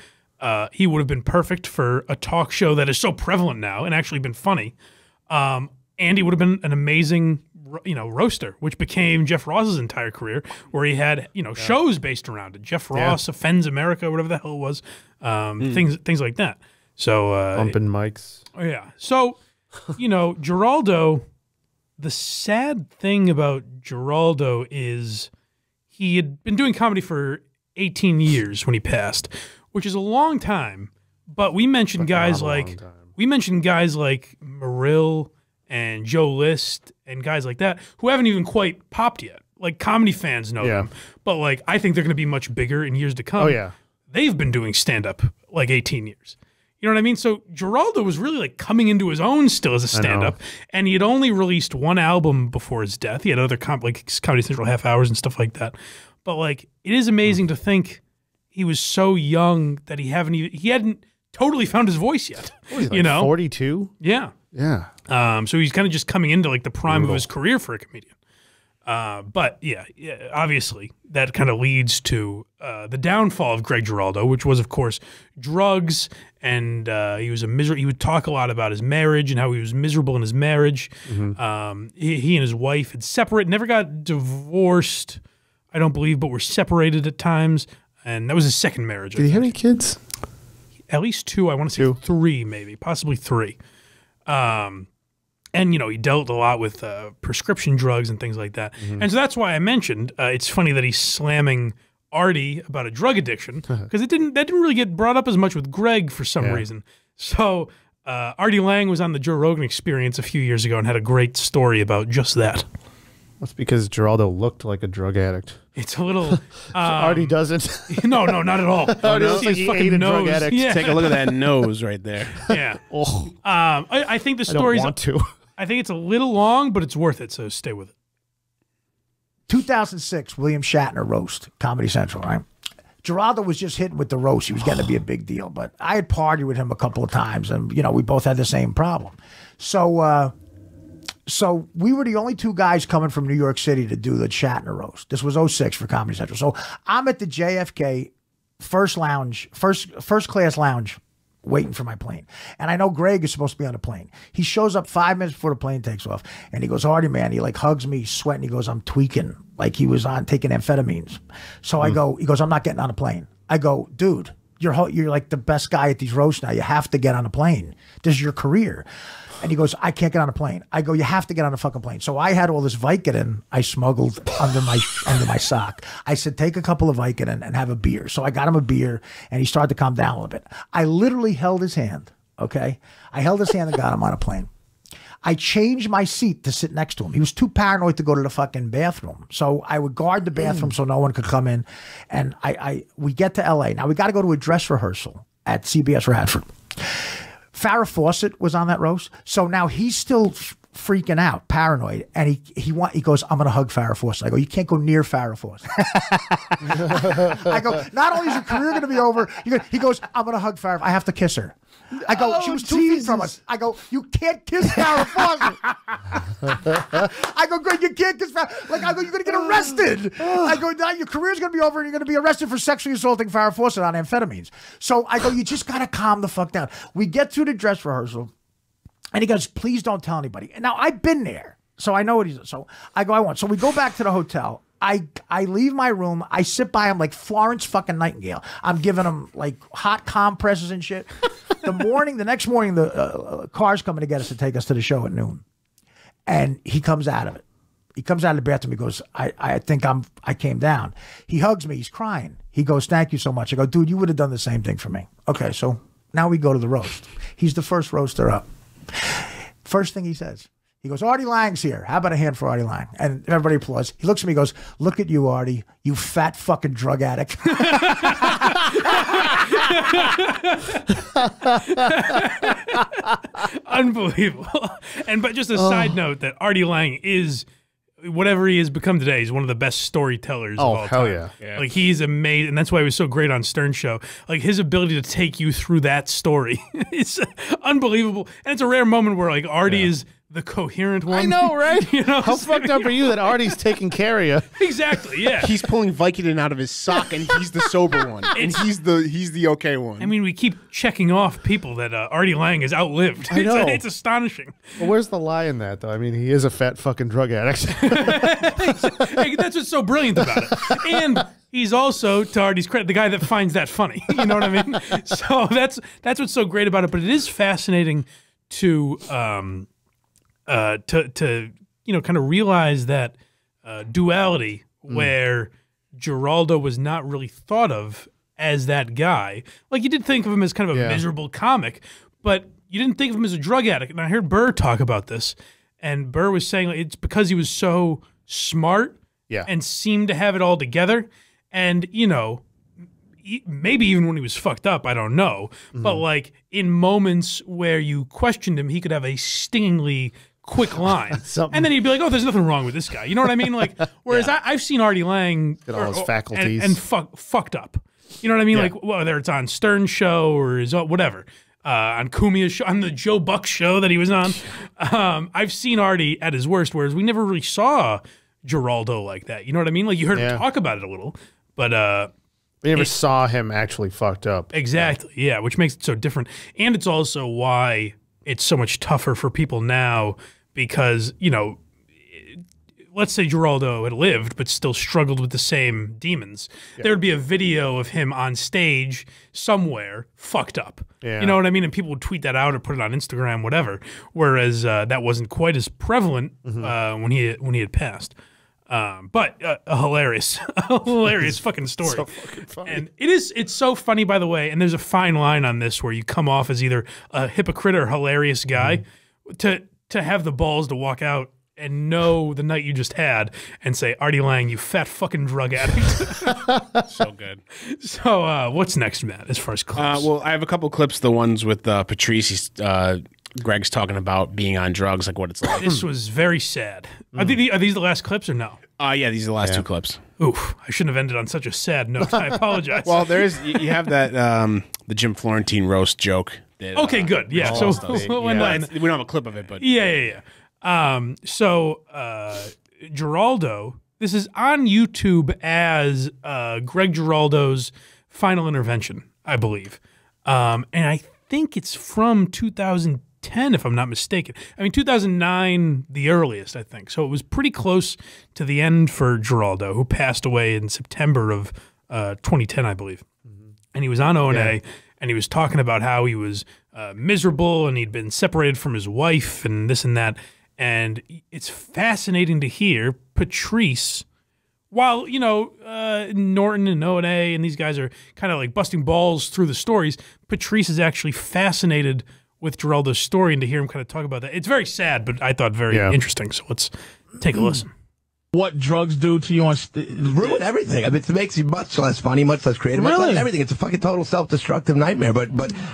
he would have been perfect for a talk show that is so prevalent now and actually been funny. And he would have been an amazing, you know, roaster, which became Jeff Ross's entire career, where he had, you know, shows based around it. Jeff Ross Offends America, whatever the hell it was, things like that. So bumping mics. Oh yeah. So. You know, Giraldo, the sad thing about Giraldo is he had been doing comedy for 18 years when he passed, which is a long time. But we mentioned guys like Merrill and Joe List and guys like that who haven't even quite popped yet. Like, comedy fans know them, but like, I think they're going to be much bigger in years to come. Oh yeah, they've been doing stand up like 18 years. You know what I mean? So Giraldo was really like coming into his own still as a stand-up, and he had only released one album before his death. He had other like Comedy Central half hours and stuff like that. But like, it is amazing to think he was so young that he hadn't totally found his voice yet. What, you like know, 42. Yeah, yeah. So he's kind of just coming into like the prime of his career for a comedian. But yeah, obviously that kind of leads to the downfall of Greg Giraldo, which was, of course, drugs, and he was he would talk a lot about his marriage and how he was miserable in his marriage. He and his wife had separated, never got divorced, I don't believe, but were separated at times, and that was his second marriage. Did he have any kids? At least 2, I want to say 3 maybe, possibly 3. And, you know, he dealt a lot with prescription drugs and things like that. Mm-hmm. And so that's why I mentioned, it's funny that he's slamming Artie about a drug addiction, because that didn't really get brought up as much with Greg for some reason. So Artie Lange was on the Joe Rogan Experience a few years ago and had a great story about just that. That's because Giraldo looked like a drug addict. It's a little... Artie doesn't. No, no, not at all. Artie is fucking nose. Drug addict. Yeah. Take a look at that nose right there. Yeah. Oh. I think the story's... I don't want to. I think it's a little long, but it's worth it, so stay with it. 2006, William Shatner roast, Comedy Central, right? Giraldo was just hitting with the roast. He was getting to be a big deal, but I had partied with him a couple of times, and, you know, we both had the same problem. So... So we were the only two guys coming from New York City to do the Shatner roast. This was 06 for Comedy Central. So I'm at the JFK first class lounge waiting for my plane. And I know Greg is supposed to be on the plane. He shows up 5 minutes before the plane takes off. And he goes, "Artie, man," he like hugs me, sweating. He goes, "I'm tweaking." Like he was on taking amphetamines. So I go, he goes, "I'm not getting on a plane." I go, "Dude, you're like the best guy at these roasts now. You have to get on a plane. This is your career." And he goes, "I can't get on a plane." I go, "You have to get on a fucking plane." So I had all this Vicodin I smuggled under my sock. I said, "Take a couple of Vicodin and have a beer." So I got him a beer, and he started to calm down a little bit. I literally held his hand, okay? I held his hand and got him on a plane. I changed my seat to sit next to him. He was too paranoid to go to the fucking bathroom. So I would guard the bathroom so no one could come in. And we get to L.A. Now, we got to go to a dress rehearsal at CBS Radford. Farrah Fawcett was on that roast. So now he's still freaking out, paranoid. And he goes, "I'm going to hug Farrah Fawcett." I go, "You can't go near Farrah Fawcett." I go, "Not only is your career going to be over." He goes, "I'm going to hug Farrah. I have to kiss her." I go, "Oh, she was 2 feet from us." I go, "You can't kiss Farrah Fawcett." I go, "Greg, you can't kiss Farrah." Like, I go, "You're going to get arrested." I go, "Now your career's going to be over and you're going to be arrested for sexually assaulting Farrah Fawcett on amphetamines." So I go, "You just got to calm the fuck down." We get through the dress rehearsal and he goes, "Please don't tell anybody." And now I've been there, so I know what he's. So I go, "I won't." So we go back to the hotel. I leave my room. I sit by him like Florence fucking Nightingale. I'm giving him like hot compresses and shit. The next morning, the car's coming to get us to take us to the show at noon. And he comes out of it. He comes out of the bathroom. He goes, I came down. He hugs me. He's crying. He goes, "Thank you so much." I go, "Dude, you would have done the same thing for me." Okay, so now we go to the roast. He's the first roaster up. First thing he says. He goes, "Artie Lange's here. How about a hand for Artie Lange?" And everybody applauds. He looks at me and goes, "Look at you, Artie, you fat fucking drug addict." Unbelievable. And but just a side note that Artie Lange is, whatever he has become today, he's one of the best storytellers of all time. Oh, hell yeah. Like, he's amazing. And that's why he was so great on Stern Show. Like, his ability to take you through that story is unbelievable. And it's a rare moment where, like, Artie is... the coherent one. I know, right? You know, how fucked up are you that Artie's taking care of you? Exactly, yeah. He's pulling Vicodin out of his sock, and he's the sober one, and he's the okay one. I mean, we keep checking off people that Artie Lange has outlived. I know. It's astonishing. Well, where's the lie in that, though? I mean, he is a fat fucking drug addict. Hey, that's what's so brilliant about it. And he's also, to Artie's credit, the guy that finds that funny. You know what I mean? So that's what's so great about it. But it is fascinating to you know, kind of realize that duality where Giraldo was not really thought of as that guy. Like, you did think of him as kind of a miserable comic, but you didn't think of him as a drug addict. And I heard Burr talk about this, and Burr was saying, like, it's because he was so smart and seemed to have it all together. And, you know, maybe even when he was fucked up, I don't know. But, like, in moments where you questioned him, he could have a stingingly quick line. And then he'd be like, "Oh, there's nothing wrong with this guy." You know what I mean? Like, whereas I've seen Artie Lange all his faculties. And fucked up. You know what I mean? Yeah. Like, whether it's on Stern Show or his, whatever, on Kumia's show, on the Joe Buck show that he was on. I've seen Artie at his worst, whereas we never really saw Giraldo like that. You know what I mean? Like, you heard him talk about it a little, but we never saw him actually fucked up. Exactly, yeah, which makes it so different. And it's also why it's so much tougher for people now, because, you know, let's say Giraldo had lived but still struggled with the same demons, yeah. There would be a video of him on stage somewhere fucked up. Yeah. You know what I mean? And people would tweet that out or put it on Instagram, whatever. Whereas that wasn't quite as prevalent when he had passed. But a hilarious, fucking story. So fucking funny. And it is, it's so funny, by the way. And there's a fine line on this where you come off as either a hypocrite or hilarious guy to have the balls to walk out and know the night you just had and say, Artie Lange, you fat fucking drug addict. So good. So what's next, Matt, as far as clips? Well, I have a couple clips, the ones with Patrice. He's, Greg's talking about being on drugs, like what it's like. This was very sad. Are these the last clips or no? Yeah, these are the last two clips. Oof, I shouldn't have ended on such a sad note. I apologize. Well, there is, you have that, the Jim Florentine roast joke. That, okay, good. Yeah, so we don't have a clip of it, but. Yeah. Giraldo, this is on YouTube as Greg Giraldo's final intervention, I believe. And I think it's from 2010, if I'm not mistaken. I mean, 2009, the earliest, I think. So it was pretty close to the end for Giraldo, who passed away in September of 2010, I believe. And he was on O&A, and he was talking about how he was miserable and he'd been separated from his wife and this and that. And it's fascinating to hear Patrice, while, you know, Norton and O&A and these guys are kind of like busting balls through the stories, Patrice is actually fascinated with Giraldo's story, and to hear him kind of talk about that, it's very sad, but I thought very interesting. So let's take a listen. What drugs do to you? Ruin everything. I mean, it makes you much less funny, much less creative, much less everything. It's a fucking total self-destructive nightmare. But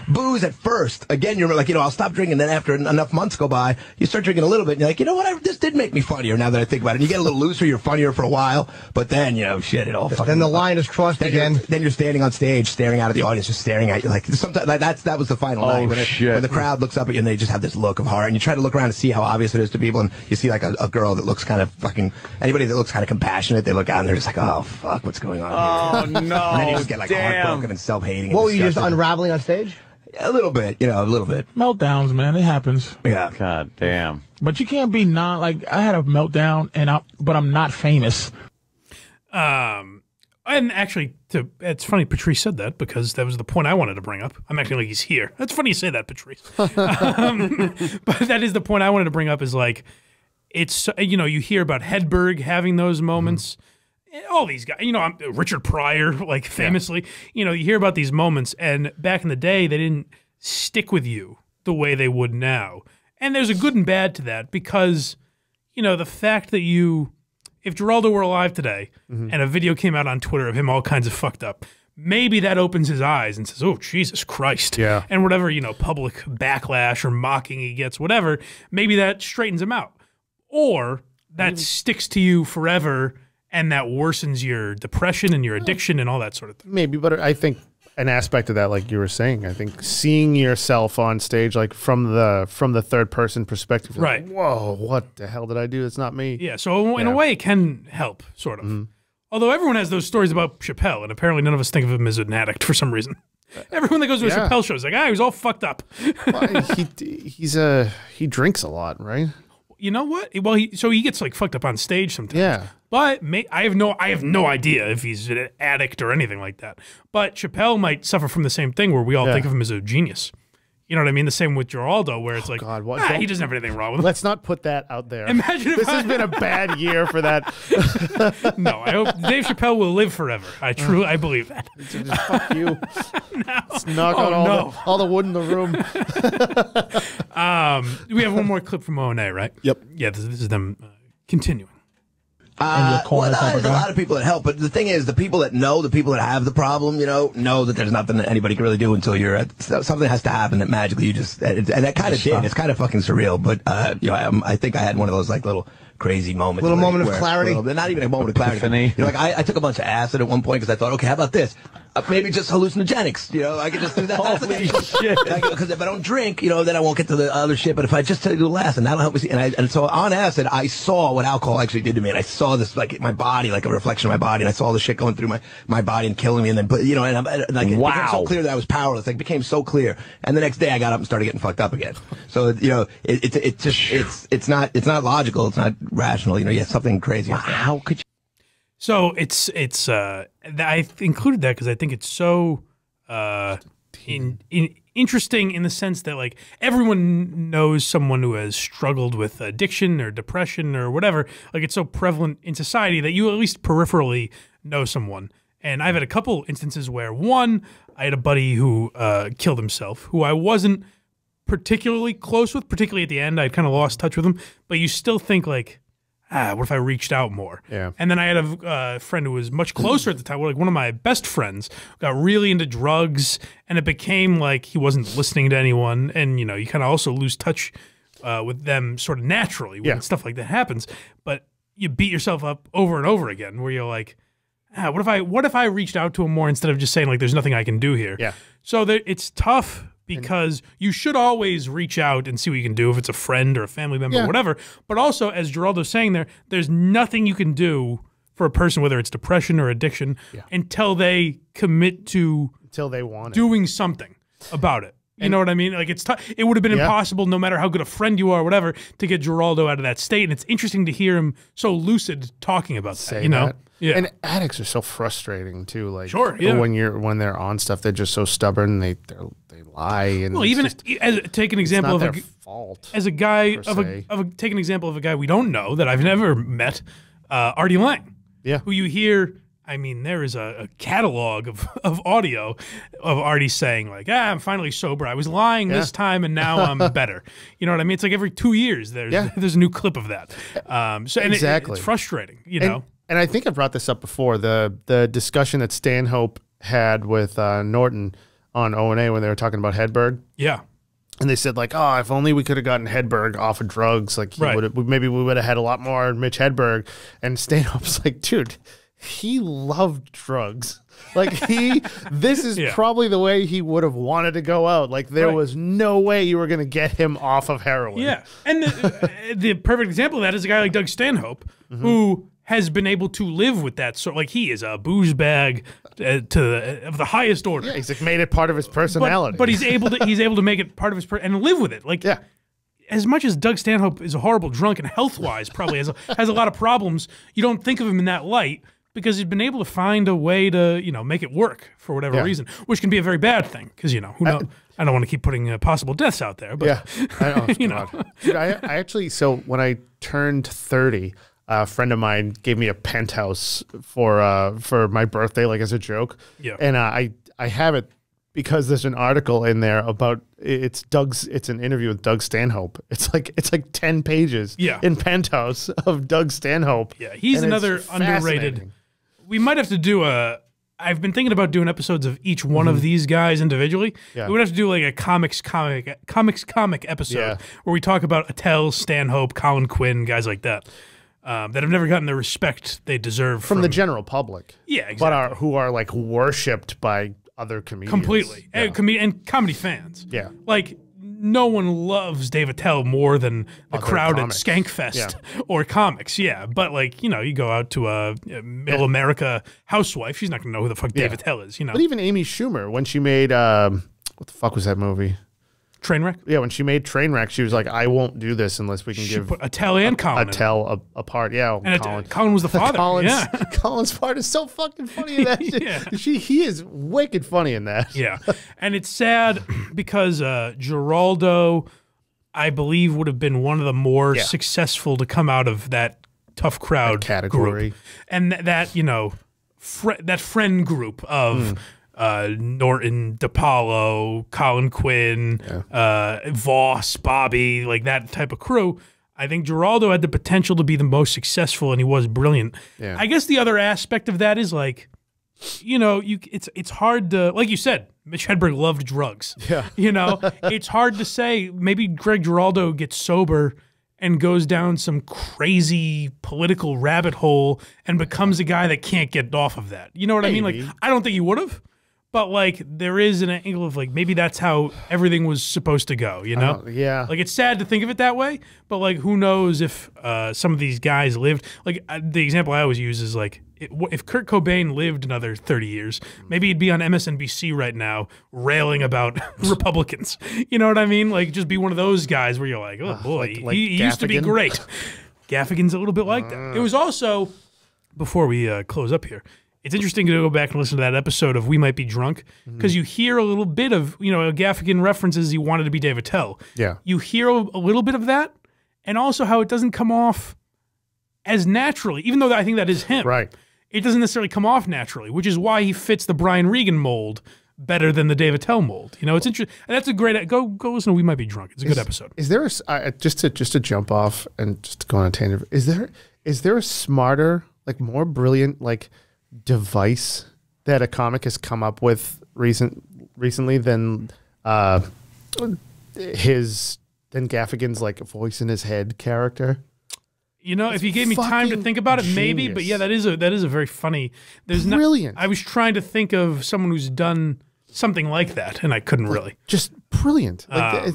booze at first, again, you're like, you know, I'll stop drinking. Then after enough months go by, you start drinking a little bit, and you're like, you know what, this did make me funnier now that I think about it. And you get a little looser, you're funnier for a while, but then, you know, shit, it all fucking... Then the line is crossed again. Then you're standing on stage, staring out at the audience, just staring at you. Like, sometimes, that was the final night. When the crowd looks up at you, and they just have this look of horror, and you try to look around to see how obvious it is to people, and you see, like, a girl that looks kind of fucking... Anybody that looks kind of compassionate, they look out and they're just like, oh, fuck, what's going on here? Oh, no. And then you just get, like, heartbroken and self-hating. What, were you just unraveling on stage? A little bit, you know, a little bit. Meltdowns, man, it happens. Yeah. God damn. But you can't be not, like, I had a meltdown, and but I'm not famous. And actually, it's funny Patrice said that because that was the point I wanted to bring up. I'm acting like he's here. That's funny you say that, Patrice. But that is the point I wanted to bring up is, like, it's, you know, you hear about Hedberg having those moments, all these guys, you know, Richard Pryor, like famously, you know, you hear about these moments, and back in the day, they didn't stick with you the way they would now. And there's a good and bad to that because, you know, the fact that you, if Giraldo were alive today and a video came out on Twitter of him all kinds of fucked up, maybe that opens his eyes and says, oh, Jesus Christ. Yeah. And whatever, you know, public backlash or mocking he gets, whatever, maybe that straightens him out. Or that sticks to you forever, and that worsens your depression and your addiction and all that sort of thing. Maybe, but I think an aspect of that, like you were saying, I think seeing yourself on stage, like from the third person perspective, right? Like, whoa, what the hell did I do? That's not me. Yeah. So in a way, it can help, sort of. Although everyone has those stories about Chappelle, and apparently none of us think of him as an addict for some reason. Everyone that goes to a Chappelle show is like, ah, he was all fucked up. Well, he drinks a lot, right? You know what? Well, so he gets like fucked up on stage sometimes. Yeah. But I have no idea if he's an addict or anything like that. But Chappelle might suffer from the same thing where we all think of him as a genius. You know what I mean? The same with Giraldo, where it's like, God, he doesn't have anything wrong with him. Let's not put that out there. Imagine if this has been a bad year for that. No, I hope Dave Chappelle will live forever. I believe that. Just fuck you. No. Let's knock out all the wood in the room. We have one more clip from O&A, right? Yep. Yeah, this is them continuing. There's a lot of people that help, but the thing is, the people that know, the people that have the problem, you know that there's nothing that anybody can really do until you're at, something has to happen that magically you just, and that kind of did. It's kind of fucking surreal, but, you know, I think I had one of those, like, little crazy moments. Little moment of clarity. Not even a moment of clarity. Epiphany. You know, like, I took a bunch of acid at one point because I thought, okay, how about this? Maybe just hallucinogenics, you know, I could just do that. Holy shit. Because if I don't drink, you know, then I won't get to the other shit. But if I just take a little acid, that'll help me see. And so on acid, I saw what alcohol actually did to me. And I saw this, like, my body, like a reflection of my body. And I saw all the shit going through my body and killing me. And then, but, you know, it became so clear that I was powerless. Like, it became so clear. And the next day I got up and started getting fucked up again. So, you know, it's not logical. It's not rational, you know, you have something crazy. Wow, how could you? So it's I included that because I think it's so interesting in the sense that, like, everyone knows someone who has struggled with addiction or depression or whatever. Like, it's so prevalent in society that you at least peripherally know someone. And I've had a couple instances where, one, I had a buddy who killed himself, who I wasn't particularly close with, particularly at the end. I'd kind of lost touch with him. But you still think, like, ah, what if I reached out more? Yeah. And then I had a friend who was much closer at the time, like one of my best friends, got really into drugs, and it became like he wasn't listening to anyone, and, you know, you kind of also lose touch with them sort of naturally when stuff like that happens. But you beat yourself up over and over again, where you're like, ah, what if I reached out to him more instead of just saying, like, there's nothing I can do here? Yeah. So there, it's tough. Because you should always reach out and see what you can do, if it's a friend or a family member or whatever. But also, as Giraldo's saying there, there's nothing you can do for a person, whether it's depression or addiction, until they commit to doing something about it. You know what I mean? Like, it's it would have been impossible, no matter how good a friend you are or whatever, to get Giraldo out of that state. And it's interesting to hear him so lucid talking about that, you know? Yeah. And addicts are so frustrating too. Like, when they're on stuff, they're just so stubborn. They lie. And well, even just, take an example of their fault. As a guy take an example of a guy we don't know that I've never met, Artie Lange. Yeah, who you hear. I mean, there is a catalog of audio of Artie saying, like, ah, I'm finally sober. I was lying this time, and now I'm better. You know what I mean? It's like every 2 years there's there's a new clip of that. So and it's frustrating, you know. And I think I brought this up before, the discussion that Stanhope had with Norton on O&A when they were talking about Hedberg. Yeah. And they said, like, oh, if only we could have gotten Hedberg off of drugs, like, maybe we would have had a lot more Mitch Hedberg. And Stanhope's like, dude, he loved drugs. Like, he, this is probably the way he would have wanted to go out. Like, there was no way you were going to get him off of heroin. Yeah. And the perfect example of that is a guy like Doug Stanhope, who has been able to live with that. So, like, he is a booze bag of the highest order. Yeah, he's like made it part of his personality. But he's able to make it part of his and live with it. Like, as much as Doug Stanhope is a horrible drunk and health-wise probably has a lot of problems, you don't think of him in that light because he's been able to find a way to, you know, make it work for whatever reason, which can be a very bad thing because, you know, who knows? I don't want to keep putting possible deaths out there, but I know, you know. Dude, I actually, so when I turned 30, a friend of mine gave me a penthouse for my birthday, like as a joke. Yeah, and I have it because there's an article in there about it's an interview with Doug Stanhope. It's like 10 pages. In penthouse of Doug Stanhope. Yeah, he's another underrated. We might have to do a. I've been thinking about doing episodes of each one of these guys individually. Yeah. We would have to do like a comic episode where we talk about Attell, Stanhope, Colin Quinn, guys like that. That have never gotten the respect they deserve from the general public. Yeah, exactly. But who are like worshipped by other comedians completely and comedy fans. Yeah, like no one loves Dave Attell more than the crowd at Skankfest or comics. Yeah, but like you know, you go out to a middle America housewife, she's not gonna know who the fuck Dave Attell is. You know, but even Amy Schumer when she made what the fuck was that movie? Trainwreck? Yeah, when she made Trainwreck, she was like, I won't do this unless we can give Attell and Colin. Attell apart. Yeah, and Colin was the father. Colin's part is so fucking funny in that shit. He is wicked funny in that. Yeah, and it's sad because Giraldo, I believe, would have been one of the more successful to come out of that Tough Crowd category. Group. And that, you know, that friend group of... Norton, DiPaolo, Colin Quinn, Vos, Bobby, like that type of crew. I think Giraldo had the potential to be the most successful, and he was brilliant. Yeah. I guess the other aspect of that is like, you know, it's hard to, like you said, Mitch Hedberg loved drugs. Yeah, you know, it's hard to say. Maybe Greg Giraldo gets sober and goes down some crazy political rabbit hole and becomes a guy that can't get off of that. You know what I mean? Like, I don't think he would have. But, like, there is an angle of, like, maybe that's how everything was supposed to go, you know? Yeah. Like, it's sad to think of it that way, but, like, who knows if some of these guys lived. Like, the example I always use is, like, if Kurt Cobain lived another 30 years, maybe he'd be on MSNBC right now railing about Republicans. You know what I mean? Like, just be one of those guys where you're like, oh, boy, like he used to be great. Gaffigan's a little bit like that. It was also, before we close up here, it's interesting to go back and listen to that episode of We Might Be Drunk, because you hear a little bit of, you know, Gaffigan references he wanted to be Dave Attell. Yeah. You hear a little bit of that, and also how it doesn't come off as naturally, even though I think that is him. Right. It doesn't necessarily come off naturally, which is why he fits the Brian Regan mold better than the Dave Attell mold. You know, it's interesting. That's a great, go listen to We Might Be Drunk. It's a good episode. Is there a, just to jump off and just to go on a tangent, is there a smarter, like more brilliant, like device that a comic has come up with recently than than Gaffigan's like voice in his head character? You know, if you gave me time to think about it, maybe. But yeah, that is a very funny. Brilliant. I was trying to think of someone who's done something like that, and I couldn't really. Just brilliant. Like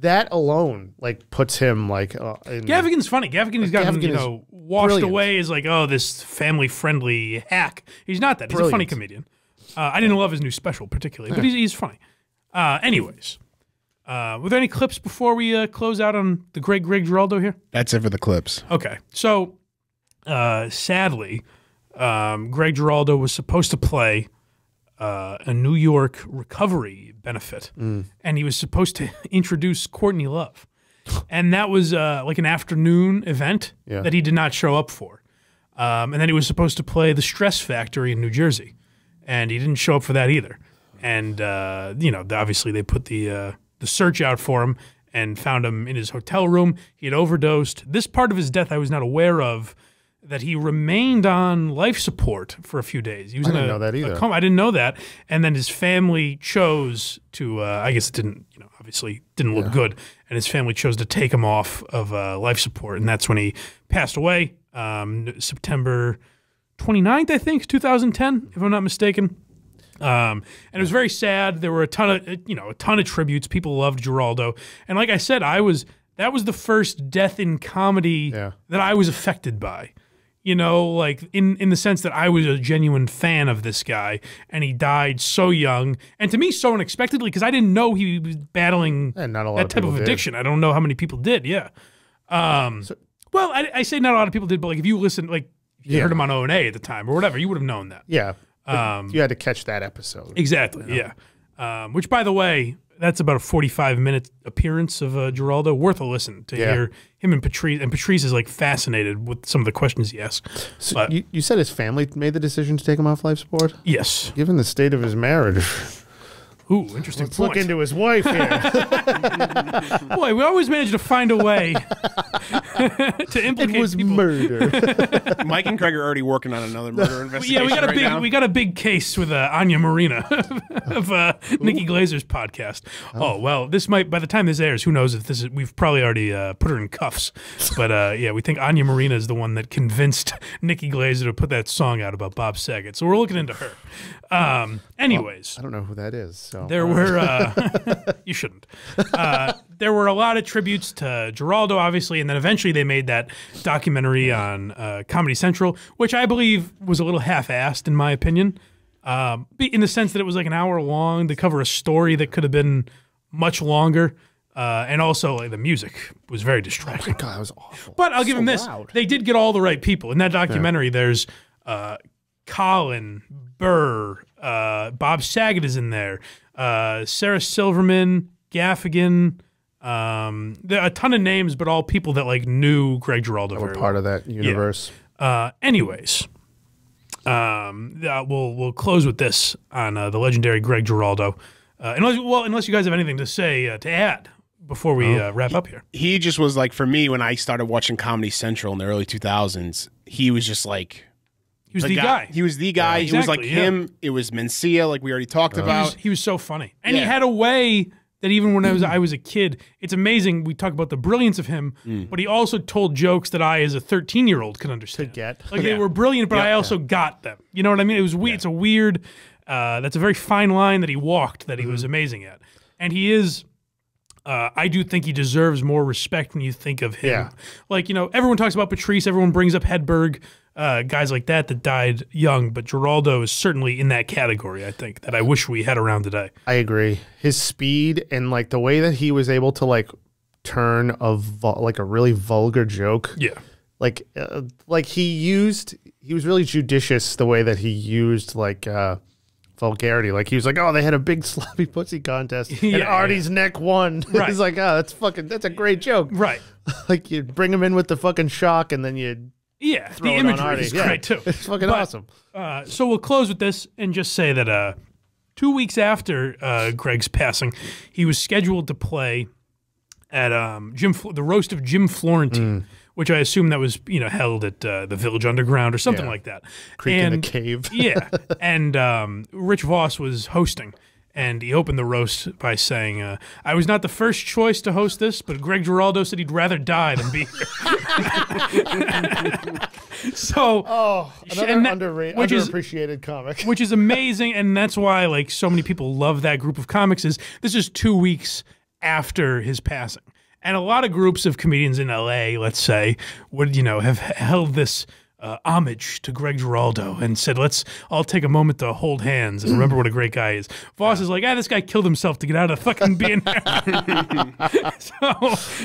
that alone like puts him like. Gaffigan's funny. Gaffigan's gotten, you know, washed away as like, oh, this family friendly hack. He's not that. He's a funny comedian. I didn't love his new special particularly, but he's funny. Anyways. Were there any clips before we close out on the great Greg Giraldo here? That's it for the clips. Okay. So, sadly, Greg Giraldo was supposed to play a New York recovery benefit, and he was supposed to introduce Courtney Love. And that was like an afternoon event that he did not show up for. And then he was supposed to play the Stress Factory in New Jersey, and he didn't show up for that either. And, you know, obviously they put the search out for him and found him in his hotel room. He had overdosed. This part of his death I was not aware of, that he remained on life support for a few days. He was I didn't know that either. I didn't know that. And then his family chose to, I guess it didn't, you know, obviously didn't look good. And his family chose to take him off of life support. And that's when he passed away, September 29th, I think, 2010, if I'm not mistaken. And it was very sad. There were a ton of, you know, a ton of tributes. People loved Giraldo. And like I said, that was the first death in comedy that I was affected by, you know, like in the sense that I was a genuine fan of this guy, and he died so young. And to me, so unexpectedly, because I didn't know he was battling that type of addiction. I don't know how many people did. Yeah. Well, I say not a lot of people did, but like, if you listened, like you heard him on O&A at the time or whatever, you would have known that. Yeah. You had to catch that episode. Exactly, you know? Yeah. Which, by the way, that's about a 45-minute appearance of Giraldo. Worth a listen to hear him and Patrice. And Patrice is, like, fascinated with some of the questions he asks. So but, you said his family made the decision to take him off life support? Yes. Given the state of his marriage. Ooh, interesting point. Let's look into his wife here. Boy, we always manage to find a way to implicate. It was people. Murder. Mike and Craig are already working on another murder investigation. Yeah, we got a big case with Anya Marina of Nikki Glaser's podcast. Oh well, this might by the time this airs, who knows if this is? We've probably already put her in cuffs. But yeah, we think Anya Marina is the one that convinced Nikki Glaser to put that song out about Bob Saget. So we're looking into her. Anyways, well, I don't know who that is. So. There were, you shouldn't. There were a lot of tributes to Giraldo, obviously, and then eventually they made that documentary on Comedy Central, which I believe was a little half-assed, in my opinion, in the sense that it was like an hour long to cover a story that could have been much longer, and also like, the music was very distracting. Oh my God, that was awful. But I'll give him this. Loud. They did get all the right people. In that documentary, there's Colin, Burr, Bob Saget is in there, Sarah Silverman, Gaffigan, there are a ton of names, but all people that like knew Greg Giraldo. Were part of that universe. Yeah. Anyways, we'll close with this on the legendary Greg Giraldo. Unless you guys have anything to say to add before we wrap up here. He just was like, for me, when I started watching Comedy Central in the early 2000s, he was just like. He was the guy. He was the guy. Yeah, exactly, it was like him. It was Mencia, like we already talked about. He was so funny. And he had a way that even when I was a kid, it's amazing. We talk about the brilliance of him, but he also told jokes that I, as a 13-year-old, could understand. Like they were brilliant, but I also got them. You know what I mean? It was weird. It's a weird, that's a very fine line that he walked that he was amazing at. And he is... I do think he deserves more respect when you think of him. Yeah. Like, you know, everyone talks about Patrice. Everyone brings up Hedberg, guys like that died young. But Giraldo is certainly in that category, I think, that I wish we had around today. I agree. His speed and, like, the way that he was able to, like, turn of like a really vulgar joke. Yeah. Like he was really judicious the way that he used like vulgarity. Like he was like, oh, they had a big sloppy pussy contest and yeah, Artie's neck won. Right. He's like, oh, that's fucking, that's a great joke. Right. Like you bring him in with the fucking shock and then you throw the imagery is great too. It's fucking awesome. So we'll close with this and just say that 2 weeks after Greg's passing, he was scheduled to play at the roast of Jim Florentine, which I assume that was held at the Village Underground or something like that. Creek in the cave. Yeah, and Rich Vos was hosting. And he opened the roast by saying, I was not the first choice to host this, but Greg Giraldo said he'd rather die than be here. So, oh, another underrated, underappreciated comic. Which is amazing, and that's why like so many people love that group of comics is this is 2 weeks after his passing. And a lot of groups of comedians in L.A., let's say, would, have held this homage to Greg Giraldo and said, let's all take a moment to hold hands and remember what a great guy is. Vos is like, ah, this guy killed himself to get out of fucking being here.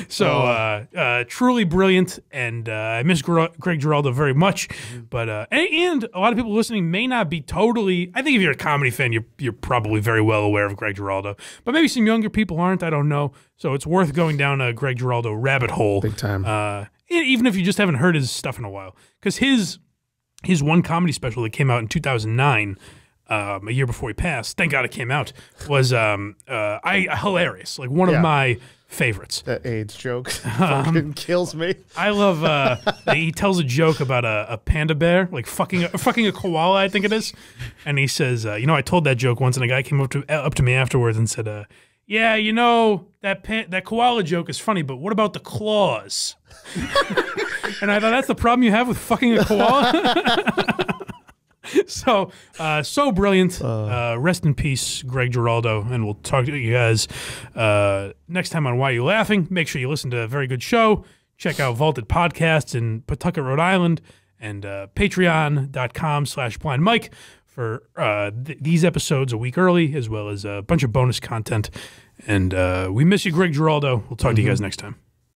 So truly brilliant, and I miss Greg Giraldo very much. But and a lot of people listening may not be totally. I think if you're a comedy fan, you're probably very well aware of Greg Giraldo, but maybe some younger people aren't. I don't know. So it's worth going down a Greg Giraldo rabbit hole, big time. Even if you just haven't heard his stuff in a while. Because his one comedy special that came out in 2009, a year before he passed, thank God it came out, was hilarious. Like one of my favorites. That AIDS joke fucking kills me. I love, he tells a joke about a panda bear, like fucking a koala, I think it is. And he says, I told that joke once, and a guy came up to me afterwards and said, yeah, that koala joke is funny, but what about the claws? And I thought, that's the problem you have with fucking a koala? So brilliant. Rest in peace, Greg Giraldo, and we'll talk to you guys next time on Why Are You Laughing? Make sure you listen to a very good show. Check out Vaulted Podcasts in Pawtucket, Rhode Island, and patreon.com/blindmike. For these episodes a week early, as well as a bunch of bonus content. And we miss you, Greg Giraldo. We'll talk to you guys next time.